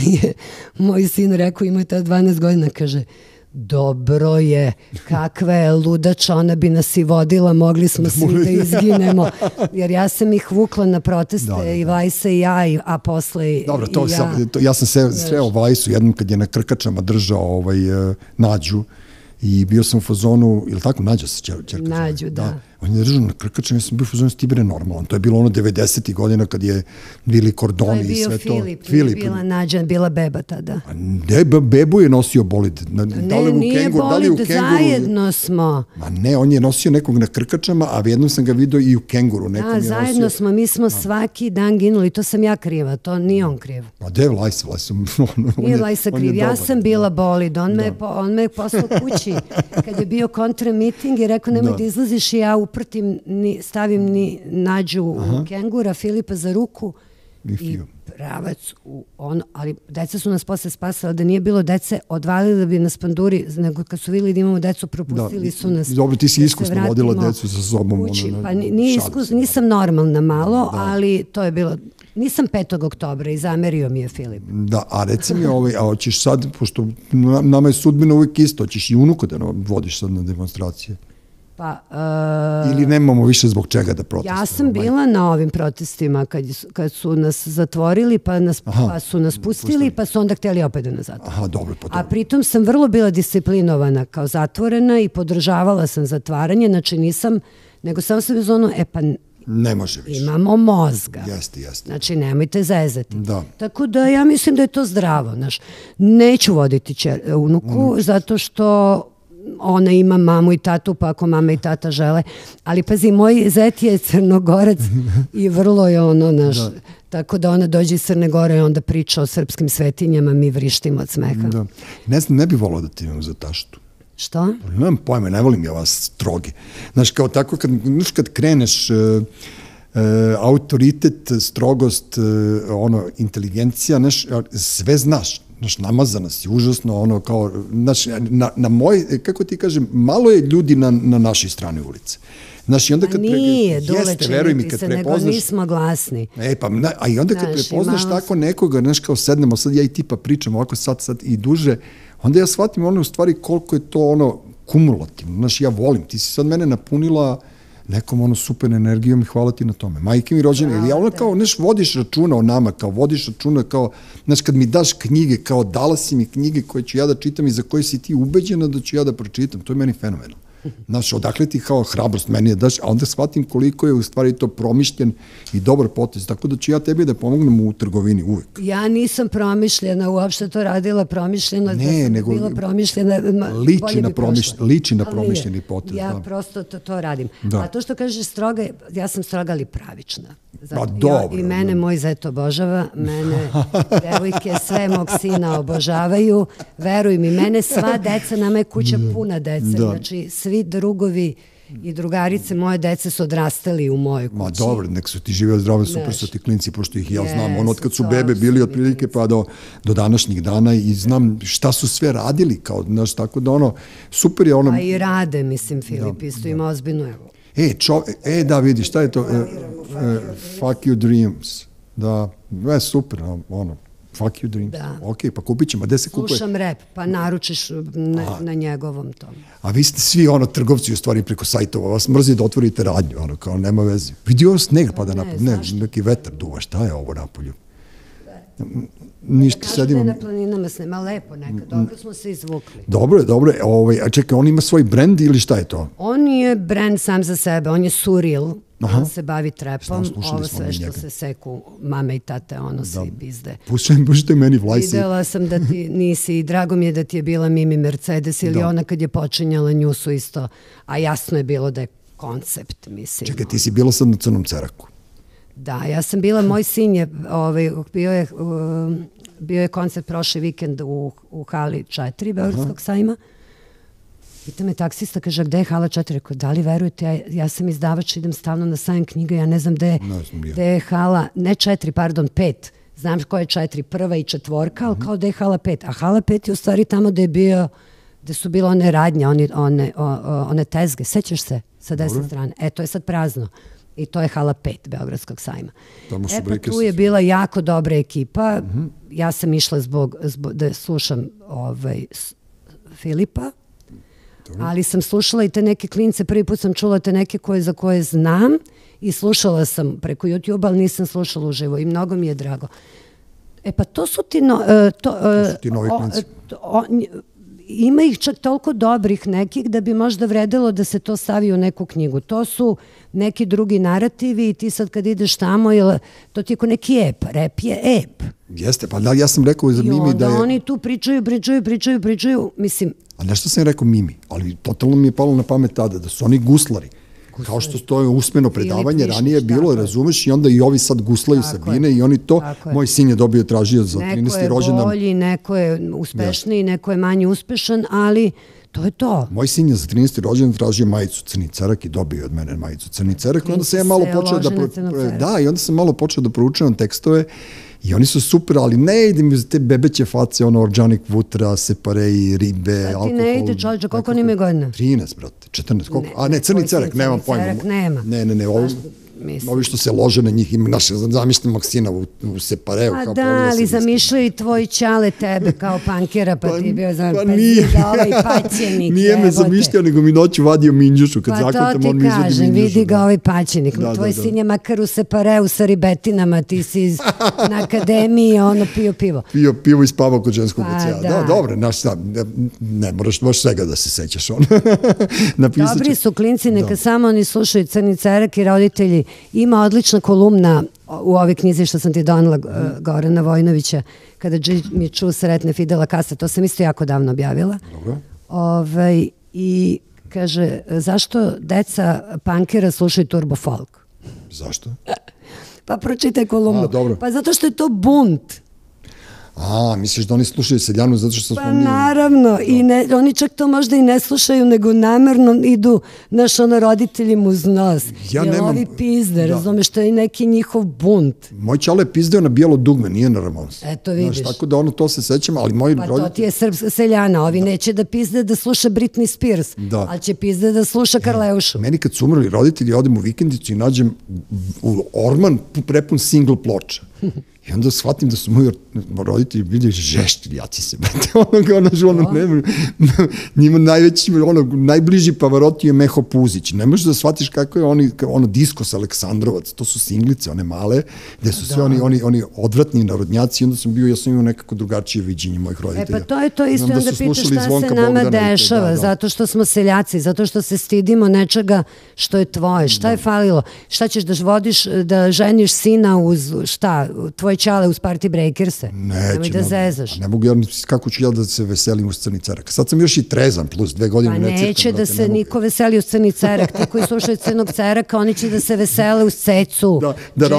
je moj sin rekao, imao je ta dvanaest godina, kaže, dobro je, kakva je ludača, ona bi nas i vodila, mogli smo svi da izginemo. Jer ja sam ih vukla na proteste, da, da, da. i Vlajsa i ja, a posle i, Dobro, to i ja. Sam, to, ja sam se sreo Vlajsu jednom kad je na Krkačama držao ovaj, Nađu i bio sam u fazonu, ili tako, Nađa se čerka? Nađu, da. da. on je držao na krkačem, ja sam bio u zonu Stibere normalan. To je bilo ono devedesetih godina kad je bili kordoni i sve to. To je bio Filip, bila nađan, bila beba tada. Bebu je nosio bolid. Ne, nije bolid, zajedno smo. Ma ne, on je nosio nekog na krkačama, a jednom sam ga vidio i u kenguru. Da, zajedno smo, mi smo svaki dan ginuli, to sam ja kriva, to nije on kriv. Pa da je Vlajsa, Vlajsa. Nije Vlajsa kriv, ja sam bila bolid, on me je poslao kući kad je bio kontramiting i rekao nemoj da izlaziš i ja uprtim, stavim ni nađu kengura, Filipa za ruku i pravac u ono, ali deca su nas posle spasala, da nije bilo dece, odvalili bi nas panduri, nego kad su vidjeli da imamo decu, propustili su nas. Dobro, ti si iskusno vodila decu sa sobom. Pa nisam normalna malo, ali to je bilo, nisam petog oktobra i zamerio mi je Filip. Da, a reci mi, a hoćeš sad, pošto nama je sudbina uvijek isto, hoćeš i unuku da vodiš sad na demonstracije? Ili nemamo više zbog čega da protestujemo? Ja sam bila na ovim protestima kad su nas zatvorili pa su nas pustili pa su onda hteli opet da nas zatvore. A pritom sam vrlo bila disciplinovana kao zatvorena i podržavala sam zatvaranje, znači nisam, nego samo sam iz ono, e pa ne može više. Imamo mozga. Jeste, jeste. Znači nemojte zezati. Da. Tako da ja mislim da je to zdravo. Neću voditi unuku zato što ona ima mamu i tatu, pa ako mama i tata žele. Ali pazi, moj zet je Crnogorac i vrlo je ono naš. Tako da ona dođe iz Crne Gore i onda priča o srpskim svetinjama, mi vrištimo od smeha. Ne znam, ne bih volao da ti imam za taštu. Što? Nemam pojma, ne volim ja vas strogi. Znaš, kao tako, kad kreneš autoritet, strogost, ono, inteligencija, sve znaš. Znaš, namazana si, užasno, ono kao, znaš, na moj, kako ti kažem, malo je ljudi na našoj strani ulice. Znaš, i onda kad prepoznaš... Nije, dole čini ti se, nego nismo glasni. E, pa, a i onda kad prepoznaš tako nekoga, znaš, kao sednemo, sad ja i ti pa pričam ovako sad, sad i duže, onda ja shvatim ono u stvari koliko je to ono kumulativno. Znaš, ja volim, ti si sad mene napunila nekom ono super energijom i hvala ti na tome. Majke mi rođene, ili ja ono kao, neš, vodiš računa o nama, kao vodiš računa kao, znaš, kad mi daš knjige, kao dala si mi knjige koje ću ja da čitam i za koje si ti ubeđena da ću ja da pročitam, to je meni fenomenalno. Znaš, odakle ti kao hrabrost meni je daš, a onda shvatim koliko je u stvari to promišljen i dobar potez, tako da ću ja tebi da pomognem u trgovini uvek. Ja nisam promišljena, uopšte to radila promišljena, ne, nego liči na promišljeni potez. Ja prosto to radim. A to što kažeš stroga, ja sam stroga ali pravična. I mene moj zet obožava, mene devojke, sve mog sina obožavaju, veruj mi, mene sva deca, nama je kuća puna deca, znači svi svi drugovi i drugarice moje dece su odrastali u mojoj kući. Ma dobro, nek su ti živjeli zdrave, super su ti klinci, pošto ih ja znam, ono od kad su bebe bili otprilike pa do današnjih dana i znam šta su sve radili, kao, znaš, tako da ono, super je ono... Pa i rade, mislim, Filip, isto ima ozbiljno, evo. E, čovjek, e, da, vidi, šta je to? Fuck your dreams. Da, je super, ono. Fuck you dreams. Ok, pa kupit ćemo. Slušam rap, pa naručiš na njegovom tom. A vi ste svi ono trgovci u stvari preko sajtova, vas mrzi da otvorite radnju, ono kao nema veze. Vidio ovo sneg pada napolju, ne, neki vetar duva, šta je ovo napolju? Ništa, sedimo. Na planinama snema, lepo neka, dobro smo se izvukli. Dobro je, dobro je. A čekaj, on ima svoj brand ili šta je to? On je brand sam za sebe, on je surreal. On se bavi trepom, ovo sve što se seku mame i tate, ono svi bizde. Pušite meni Vlajsa. Videla sam da ti nisi i drago mi je da ti je bila Mimi Mercedes ili ona kad je počinjala Njusu isto, a jasno je bilo da je koncept, mislim. Čekaj, ti si bila sad na Crnom Ceraku. Da, ja sam bila, moj sin je, bio je koncert prošli vikend u hali četiri Beogradskog sajma. Pita me taksista, kaže, gde je hala četiri? Rekao, da li verujete, ja sam izdavač, idem stalno na sajam knjiga, ja ne znam gde je hala, ne četiri, pardon, pet. Znam koja je četiri, prva i četvorka, ali kao gde je hala pet. A hala pet je u stvari tamo gde su bile one radnje, one tezge, sećaš se sa desne strane? E, to je sad prazno. I to je hala pet Beogradskog sajma. E pa tu je bila jako dobra ekipa. Ja sam išla zbog, da slušam Filipa, ali sam slušala i te neke klince, prvi put sam čula te neke za koje znam i slušala sam preko YouTube, ali nisam slušala uživo i mnogo mi je drago. E pa to su ti novi klinci. Ima ih čak toliko dobrih nekih da bi možda vredilo da se to stavi u neku knjigu. To su neki drugi narativi i ti sad kad ideš tamo, to ti je ko neki ep, rep je ep. Jeste, pa da, ja sam rekao za Mimi da je... I onda oni tu pričaju, pričaju, pričaju, pričaju, mislim... A nešto sam rekao Mimi, ali totalno mi je palo na pamet tada, da su oni guslari. Kao što stoje usmeno predavanje, ranije je bilo, razumeš, i onda i ovi sad guslaju Sabine i oni to, moj sin je dobio, tražio za trinaesti rođendan. Neko je bolji, neko je uspešniji, neko je manje uspešan, ali to je to. Moj sin je za trinaesti rođendan tražio majicu crni cerak i dobio od mene majicu crni cerak i onda sam ja malo počeo da... Da, i onda sam malo počeo da proučavam tekstove i oni su super, ali ne ide mi za te bebeće face, ono, organic vutra, separeji, ribe, alkohol. A ti ne ide, čovječe, koliko oni imaju godina? trinaest, brate, četrnaest, koliko? A ne, crni cerak, nemam pojma. Crni cerak nema. Ne, ne, ne, ovi što se lože na njih, naše, zamišljam Maksina u separeu. A da, ali zamišljaju i tvoji čale tebe kao pankera, pa ti bio znam, pa nije ovaj paćenik. Nije me zamišljao, nego mi noću vadio minđušu, kad zakvatam, on mi izvodi minđušu. Pa to ti kažem, vidi ga ovaj paćenik, tvoj sin je makar u separeu sa ribetinama, ti si na akademiji, ono, pio pivo. Pio pivo i spavao kod ženskog oceja. Da, dobro, ne moraš svega da se sećaš, ono. Dobri su klinci, neka samo oni slušaju Crni cerak i roditelji. Ima odlična kolumna u ove knjize što sam ti donela Gorana Vojnovića, kada mi ču sretne Fidela Kasa, to sam isto jako davno objavila. I kaže, zašto deca pankera slušaju turbo folk? Zašto? Pa pročitaj kolumnu. Pa zato što je to bunt. A, misliš da oni slušaju Seljanu zato što smo mi... Pa naravno, oni čak to možda i ne slušaju, nego namerno idu, znaš, ono, roditeljim uz nos. Jer ovi pizde, razumeš, to je neki njihov bunt. Moj čale je pizdeo na bijelo dugme, nije na Ramonsu. Eto, vidiš. Tako da ono, to se sećam, ali moji roditelji... Pa to ti je srpska Seljana, ovi neće da pizde da sluša Britney Spears, ali će pizde da sluša Karleušu. Meni kad su umrli roditelji, odem u vikendicu i nađem orman prepun single ploča. I onda shvatim da su moji roditelji bili žeštiljaci se, brate, ono kao naš, ono, ne, njima najveći, ono, najbliži Pavaroti je Meho Puzić, ne možeš da shvatiš kako je oni, ono, Diskos Aleksandrovac, to su singlice, one male, gde su sve oni odvratni narodnjaci, i onda sam bio, ja sam imao nekako drugačije viđenje mojih roditelja. E pa to je to isto, onda pitaš šta se nama dešava, zato što smo seljaci, zato što se stidimo nečega što je tvoje, šta je falilo, šta ćeš da vodiš, da ženiš sina uz, šta, tvoje čale uz Party Breakers-e. Neću. Da zezaš. Ne mogu, ja kako ću ja da se veselim uz Crni cerak. Sad sam još i trezan, plus dve godine. Pa neće da se niko veseli uz Crni cerak. Ti koji slušaju Crnog ceraka, oni će da se vesele uz Cecu.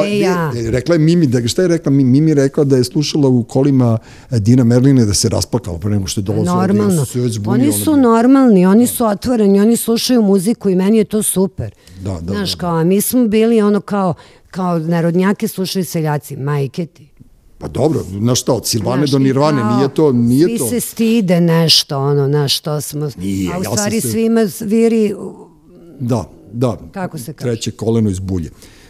Čeja. Rekla je Mimi, šta je rekla? Mimi je rekla da je slušala u kolima Dina Merline da se rasplakala pre nego što je dolazila. Normalno. Oni su normalni, oni su otvoreni, oni slušaju muziku i meni je to super. Da, da. Znaš, kao, a mi smo bili ono kao kao narodnjake slušaju seljaci, majke ti. Pa dobro, znaš šta, od Silvane do Nirvane, nije to... Svi se stide nešto, ono, znaš, to smo... A u stvari svima viri... Da, da, treće koleno iz bulje.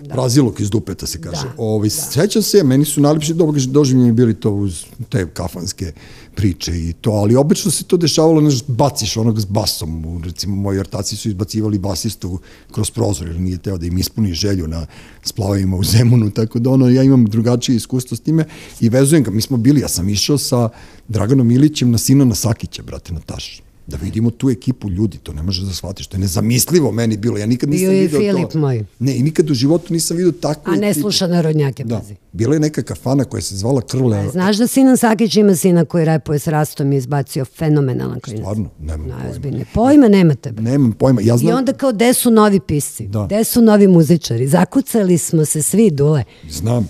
Prazilog iz dupeta se kaže. Srećam se, meni su najljepši doživljeni bili to uz te kafanske priče i to, ali obično se to dešavalo, nešto baciš onog s basom, recimo moji ortaci su izbacivali basistu kroz prozor, jer nije teo da im ispuni želju na splavima u Zemunu, tako da ono, ja imam drugačije iskustvo s time i vezujem ga, mi smo bili, ja sam išao sa Draganom Ilićem na Sinana Sakića, brate, na Taš. Da vidimo tu ekipu ljudi, to ne možeš da shvatiš, to je nezamislivo meni bilo, ja nikad nisam vidio to. Bio je Filip moj. Ne, i nikad u životu nisam vidio takvu ekipu. A ne sluša narodnjake, pazi. Bila je neka kafana koja se zvala Krle. Znaš da Sinan Sakić ima sina koji repuje s Rastom i izbacio fenomenalan klinac? Stvarno, nemam pojma. Pojma nemate. Nemam pojma. I onda kao, gde su novi pisci? Gde su novi muzičari? Zakucali smo se svi, Dule. Znam.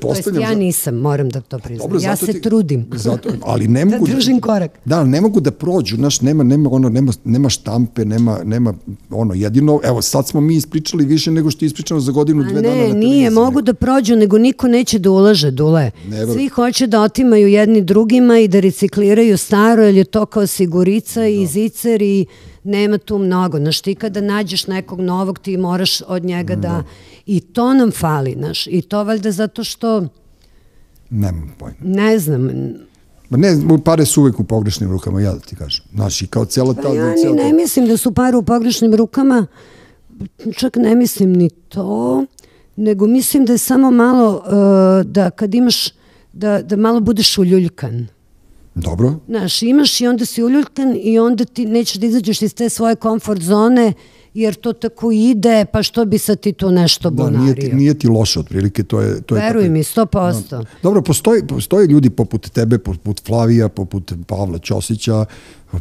To jest ja nisam, moram da to priznam. Ja se trudim da držim korak. Da, ne mogu da prođu, nema štampe, nema ono jedino, evo sad smo mi ispričali više nego što je ispričano za godinu, dve dana. Ne, nije, mogu da prođu, nego niko neće da ulaže, Dule. Svi hoće da otimaju jedni drugima i da recikliraju staro, jer je to kao sigurica i zicer i nema tu mnogo. Znaš, ti kada nađeš nekog novog, ti moraš od njega da... I to nam fali, znaš, i to valjda zato što... Nemam pojma. Ne znam. Ne, pare su uvijek u pogrešnim rukama, ja da ti kažem. Znaš, i kao cijela ta... Ja ni ne mislim da su pare u pogrešnim rukama, čak ne mislim ni to, nego mislim da je samo malo, da kad imaš, da malo budeš uljuljkan. Dobro. Znaš, imaš i onda si uljuljan i onda ti nećeš da izađeš iz te svoje komfort zone, jer to tako ide, pa što bi sad ti to nešto bonario? Da, nije ti loše otprilike, to je... Veruj mi, sto posto. Dobro, postoje ljudi poput tebe, poput Flavija, poput Pavla Ćosića,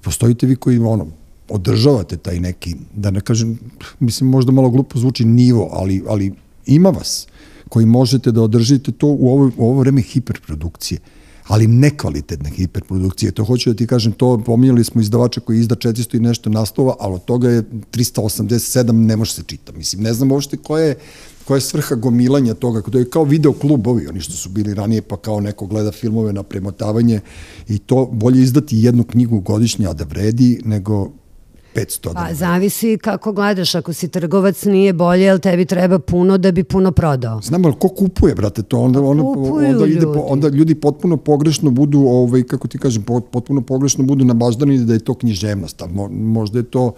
postojite vi koji ono, održavate taj neki, da ne kažem, mislim možda malo glupo zvuči nivo, ali ima vas koji možete da održite to u ovo vreme hiperprodukcije, ali nekvalitetne hiperprodukcije. To hoću da ti kažem, to pominjali smo izdavača koji izda četiristo i nešto naslova, ali od toga je trista osamdeset sedam, ne može se čitati. Mislim, ne znam uopšte koja je koja je svrha gomilanja toga, to je kao videoklubovi, oni što su bili ranije, pa kao neko gleda filmove na premotavanje i to bolje izdati jednu knjigu godišnje, a da vredi, nego petsto. Pa, zavisi kako gledaš, ako si trgovac nije bolje, ali tebi treba puno da bi puno prodao. Znam, ali ko kupuje, brate, to onda, onda, onda, ide, ljudi. onda ljudi potpuno pogrešno budu, ovaj, kako ti kažem, potpuno pogrešno budu nabaždani da je to književnost, mo, možda je to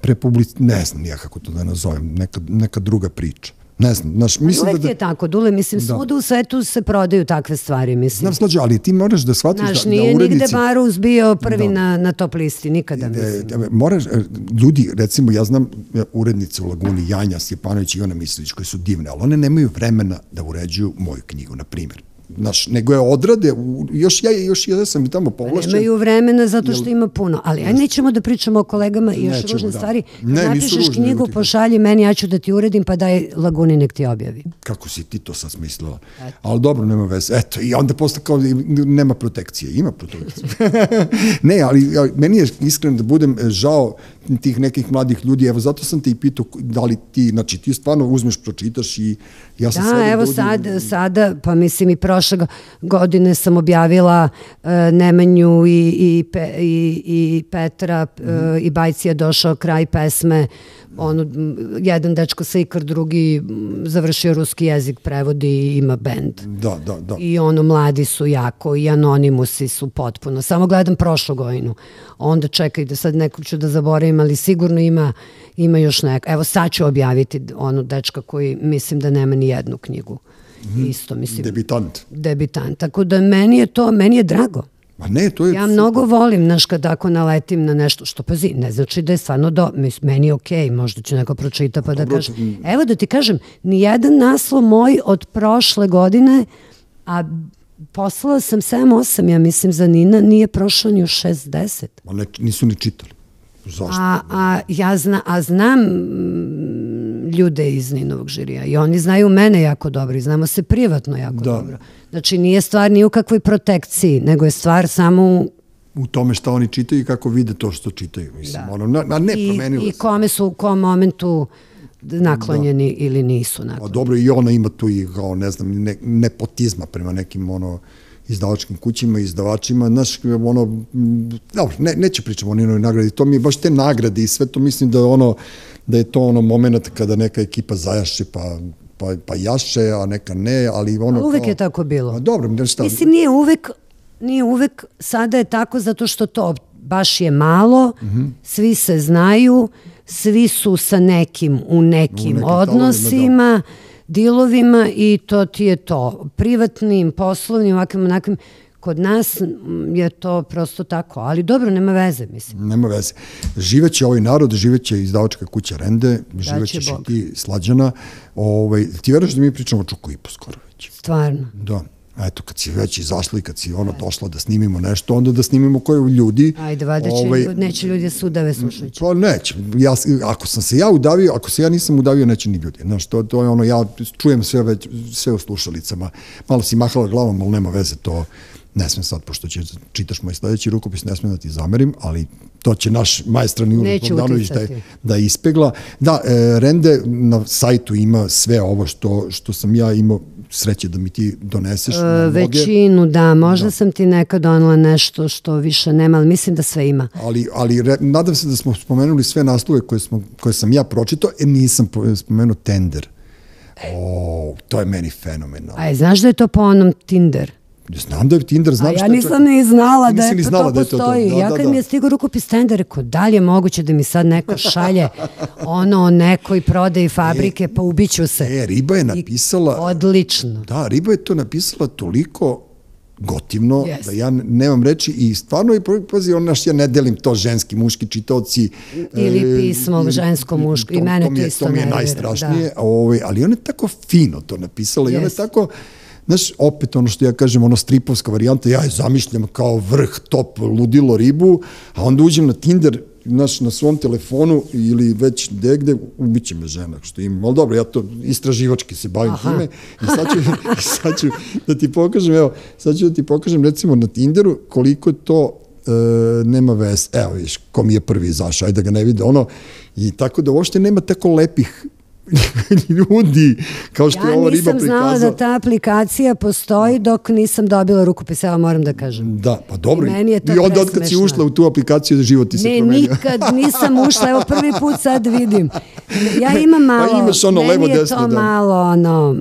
prepublic, ne znam ja kako to da nazovem, neka, neka druga priča. Ne znam, znaš, mislim da... Uvijek je tako, Dule, mislim, svuda u svetu se prodaju takve stvari, mislim. Znam, slađe, ali ti moraš da shvatiš da urednici... Znaš, nije nigde Barovz bio prvi na top listi, nikada, mislim. Moraš, ljudi, recimo, ja znam urednice u Laguni, Janja Sjepanović i Ivana Mislić, koji su divne, ali one nemaju vremena da uređuju moju knjigu, na primjer. Znaš, nego je odrade, još ja, još ja sam i tamo povlašćen. Nemaju vremena zato što ima puno, ali aj nećemo da pričamo o kolegama i još ružne stvari. Napišeš knjigu, pošalji meni, ja ću da ti uredim, pa daj Laguni nek ti objavi. Kako si ti to sad smislila? Ali dobro, nema veze. Eto, i onda posle kao nema protekcije. Ima protekcije. Ne, ali meni je iskreno da budem žao tih nekih mladih ljudi, evo zato sam te i pitao da li ti, znači ti stvarno uzmeš, pročitaš i ja sam sve... Da, evo sada, pa mislim i prošle godine sam objavila Nemanju i Petra i Bajci je došao kraj pesme, jedan dečko slikar, drugi završio ruski jezik, prevodi i ima bend. Da, da, da. I ono, mladi su jako i anonimusi su potpuno. Samo gledam prošlu godinu. Onda čekaj da sad neku ću da zaboravim, ali sigurno ima ima još neko. Evo sad ću objaviti onu dečka koji mislim da nema ni jednu knjigu. Isto, mislim. Debitant. Debitant. Tako da meni je to, meni je drago. Ja mnogo volim, znaš, kad ako naletim na nešto, što pazi, ne znači da je stvarno do... Meni je okej, možda će neko pročita pa da kaže... Evo da ti kažem, nijedan naslov moj od prošle godine, a poslala sam sedam osam, ja mislim, za Nina, nije prošlo ni u šezdeset. Nisu ni čitali. Zašto? A znam ljude iz Ninovog žirija i oni znaju mene jako dobro i znamo se privatno jako dobro. Znači, nije stvar ni u kakvoj protekciji, nego je stvar samo u tome šta oni čitaju i kako vide to što čitaju. I kome su u kom momentu naklonjeni ili nisu naklonjeni. Dobro, i ona ima tu i nepotizma prema nekim ono izdavačkim kućima, izdavačima, znaš, ono, dobro, neću pričati o njenoj nagradi, to mi je baš te nagrade i sve to, mislim da je ono, da je to ono moment kada neka ekipa zajaše, pa pa jaše, a neka ne, ali ono... Uvek je tako bilo. Dobro, nešto... Mislim, nije uvek, nije uvek, sada je tako zato što to baš je malo, svi se znaju, svi su sa nekim u nekim odnosima, dilovima i to ti je to. Privatnim, poslovnim, ovakvim, onakvim. Kod nas je to prosto tako. Ali dobro, nema veze, mislim. Nema veze. Živeće ovaj narod, živeće izdavačka kuća Rende, živećeš i ti, Slađana. Ti veraš da mi pričamo o Čuku i Poskorović? Stvarno. Da. Eto, kad si već izašla i kad si ono došla da snimimo nešto, onda da snimimo koju ljudi... Ajde, vada će, neće ljudi se udave slušajući. Pa neće. Ako sam se ja udavio, ako se ja nisam udavio, neće ni ljudi. Znaš, to je ono, ja čujem sve o slušalicama. Malo si mahala glavom, ali nema veze to. Ne smijem sad, pošto čitaš moj sljedeći rukopis, ne smijem da ti zamerim, ali to će naš majstrani Uroš Bogdanović da ispegla. Da, Rende na sajtu ima sve ovo što sam ja imao sreće da mi ti doneseš. Većinu, da. Možda sam ti nekad donela nešto što više nema, ali mislim da sve ima. Ali nadam se da smo spomenuli sve naslove koje sam ja pročitao, jer nisam spomenuo Tinder. To je meni fenomenalno. A znaš da je to po onom Tinder? Znam da je Tinder, znam što je... A ja nisam ni znala da je to postoji. Ja kad mi je stigao rukopis Tinder, rekao, da li je moguće da mi sad neko šalje ono o nekoj prodaji fabrike, pa ubiću se. E, Riba je napisala... Odlično. Da, Riba je to napisala toliko gotivno, yes, da ja nemam reći i stvarno, pazi, ono što ja ne delim to ženski, muški čitaoci. Ili pismo žensko, muško, i mene to isto ne. To mi je najstrašnije, ali ona je tako fino to napisala i ona je tako, znaš, opet ono što ja kažem, ono stripovska varijanta, ja je zamišljam kao vrh, top, ludilo ribu, a onda uđem na Tinder, znaš, na svom telefonu ili već negde, ubiće me žena, što imam, ali dobro, ja to istraživački se bavim time i sad ću, sad ću da ti pokažem, evo, sad ću da ti pokažem, recimo, na Tinderu, koliko je to e, nema veze, evo, viš, ko mi je prvi izašao, ajde da ga ne vide, ono, i tako da uopšte nema tako lepih ljudi, kao što je ova Riba prikazala. Ja nisam znala da ta aplikacija postoji dok nisam dobila rukopis, evo moram da kažem. Da, pa dobro. I meni je to presmešno. I onda kad si ušla u tu aplikaciju, život ti se promenio. Ne, nikad nisam ušla, evo prvi put sad vidim. Ja imam malo, meni je to malo, ono,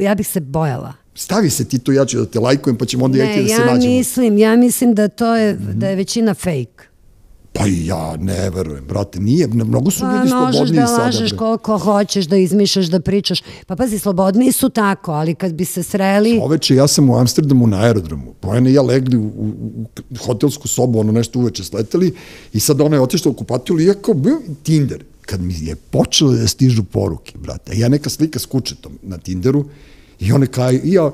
ja bih se bojala. Stavi se ti to, ja ću da te lajkujem, pa ćemo onda ja ti da se nađemo. Ne, ja mislim, ja mislim da to je, da je većina fejk. Pa i ja ne verujem, brate, nije, mnogo su ljudi slobodniji sada. Pa možeš da lažeš koliko hoćeš, da izmišljaš, da pričaš, pa pazi, slobodniji su tako, ali kad bi se sreli... Čoveče, ja sam u Amsterdamu na aerodromu, Bojana i ja legli u hotelsku sobu, ono nešto uveče sleteli, i sad ona je otišla u kupatilu i ja kao bio Tinder. Kad mi je počelo da stižu poruke, brate, ja neka slika s kučetom na Tinderu, i one kao, ja,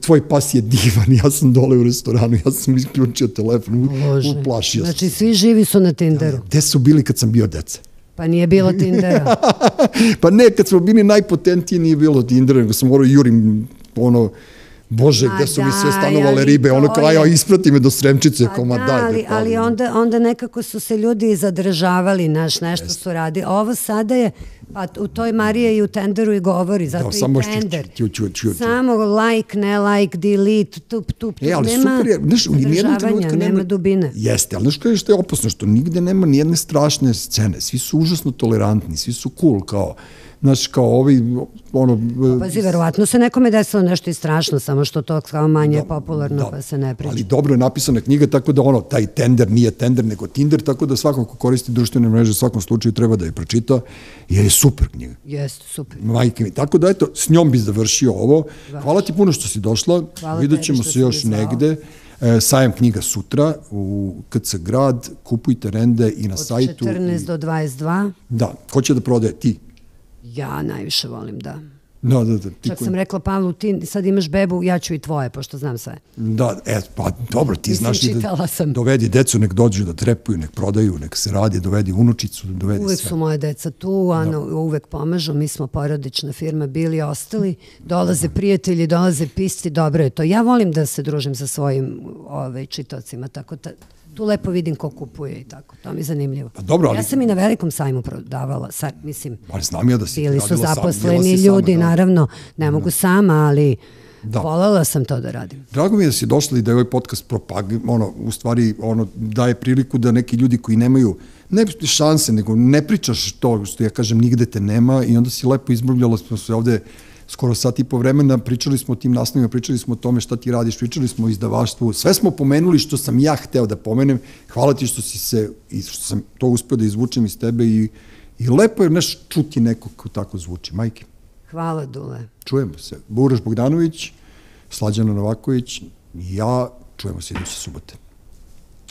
tvoj pas je divan, ja sam dole u restoranu, ja sam isključio telefon, uplašio sam. Znači, svi živi su na Tinderu. Gde su bili kad sam bio deca? Pa nije bilo Tindera. Pa ne, kad smo bili najpotentiji, nije bilo Tindera, nego sam morao jurim, ono, Bože, gde su mi sve stanovale ribe, ono kao, ja isprati me do Sremčice, kao, ma daj. Ali onda nekako su se ljudi zadržavali, naš, nešto su radili. Ovo sada je, pa u toj Marije i u Tinderu i govori, zato i Tinder. Samo like, ne like, delete, tup, tup, tup, nema zadržavanja, nema dubine. Jeste, ali znaš što je opasno, što nigde nema nijedne strašne scene, svi su užasno tolerantni, svi su cool, kao, znaš, kao ovi, ono... Pazi, verovatno se nekome desilo nešto i strašno, samo što to kao manje je popularno, pa se ne priča. Ali dobro je napisana knjiga, tako da ono, taj Tinder nije Tinder, nego Tinder, tako da svakako koristi društvene mreže, u svakom slučaju treba da je pročita, jer je super knjiga. Jeste, super. Majke mi. Tako da, eto, s njom bi završio ovo. Hvala ti puno što si došla. Vidjet ćemo se još negde. Sajam knjiga sutra u K C Grad, kupujte Rende i na sajtu. Od četrnaest do dvadeset dva. Da, ko će da prodaje? Ti. Ja najviše volim, da. Čak sam rekla, Pavlu, ti sad imaš bebu, ja ću i tvoje, pošto znam sve. Da, pa dobro, ti znaš i da dovedi decu, nek dođu da trepuju, nek prodaju, nek se radi, dovedi unučicu, dovedi sve. Uvek su moje deca tu, uvek pomažu, mi smo porodična firma, bili i ostali, dolaze prijatelji, dolaze pisci, dobro je to. Ja volim da se družim sa svojim čitocima, tako da... Tu lepo vidim ko kupuje i tako. To mi je zanimljivo. Ja sam i na velikom sajmu prodavala. Bili su zaposleni ljudi, naravno. Ne mogu sama, ali voljela sam to da radim. Drago mi je da si došla i da je ovaj podcast propagira, u stvari daje priliku da neki ljudi koji nemaju ne šanse, nego ne pričaš to što ja kažem, nigde te nema i onda si lepo izbavljala se ovde skoro sat i po vremena, pričali smo o tim naslovima, pričali smo o tome šta ti radiš, pričali smo o izdavaštvu, sve smo pomenuli što sam ja hteo da pomenem, hvala ti što si se, što sam to uspeo da izvučem iz tebe i lepo je nešto čuti nekog ko tako zvuči, majke. Hvala, Dule. Čujemo se. Buraš Bogdanović, Slađana Novaković, ja, čujemo se iduće subote.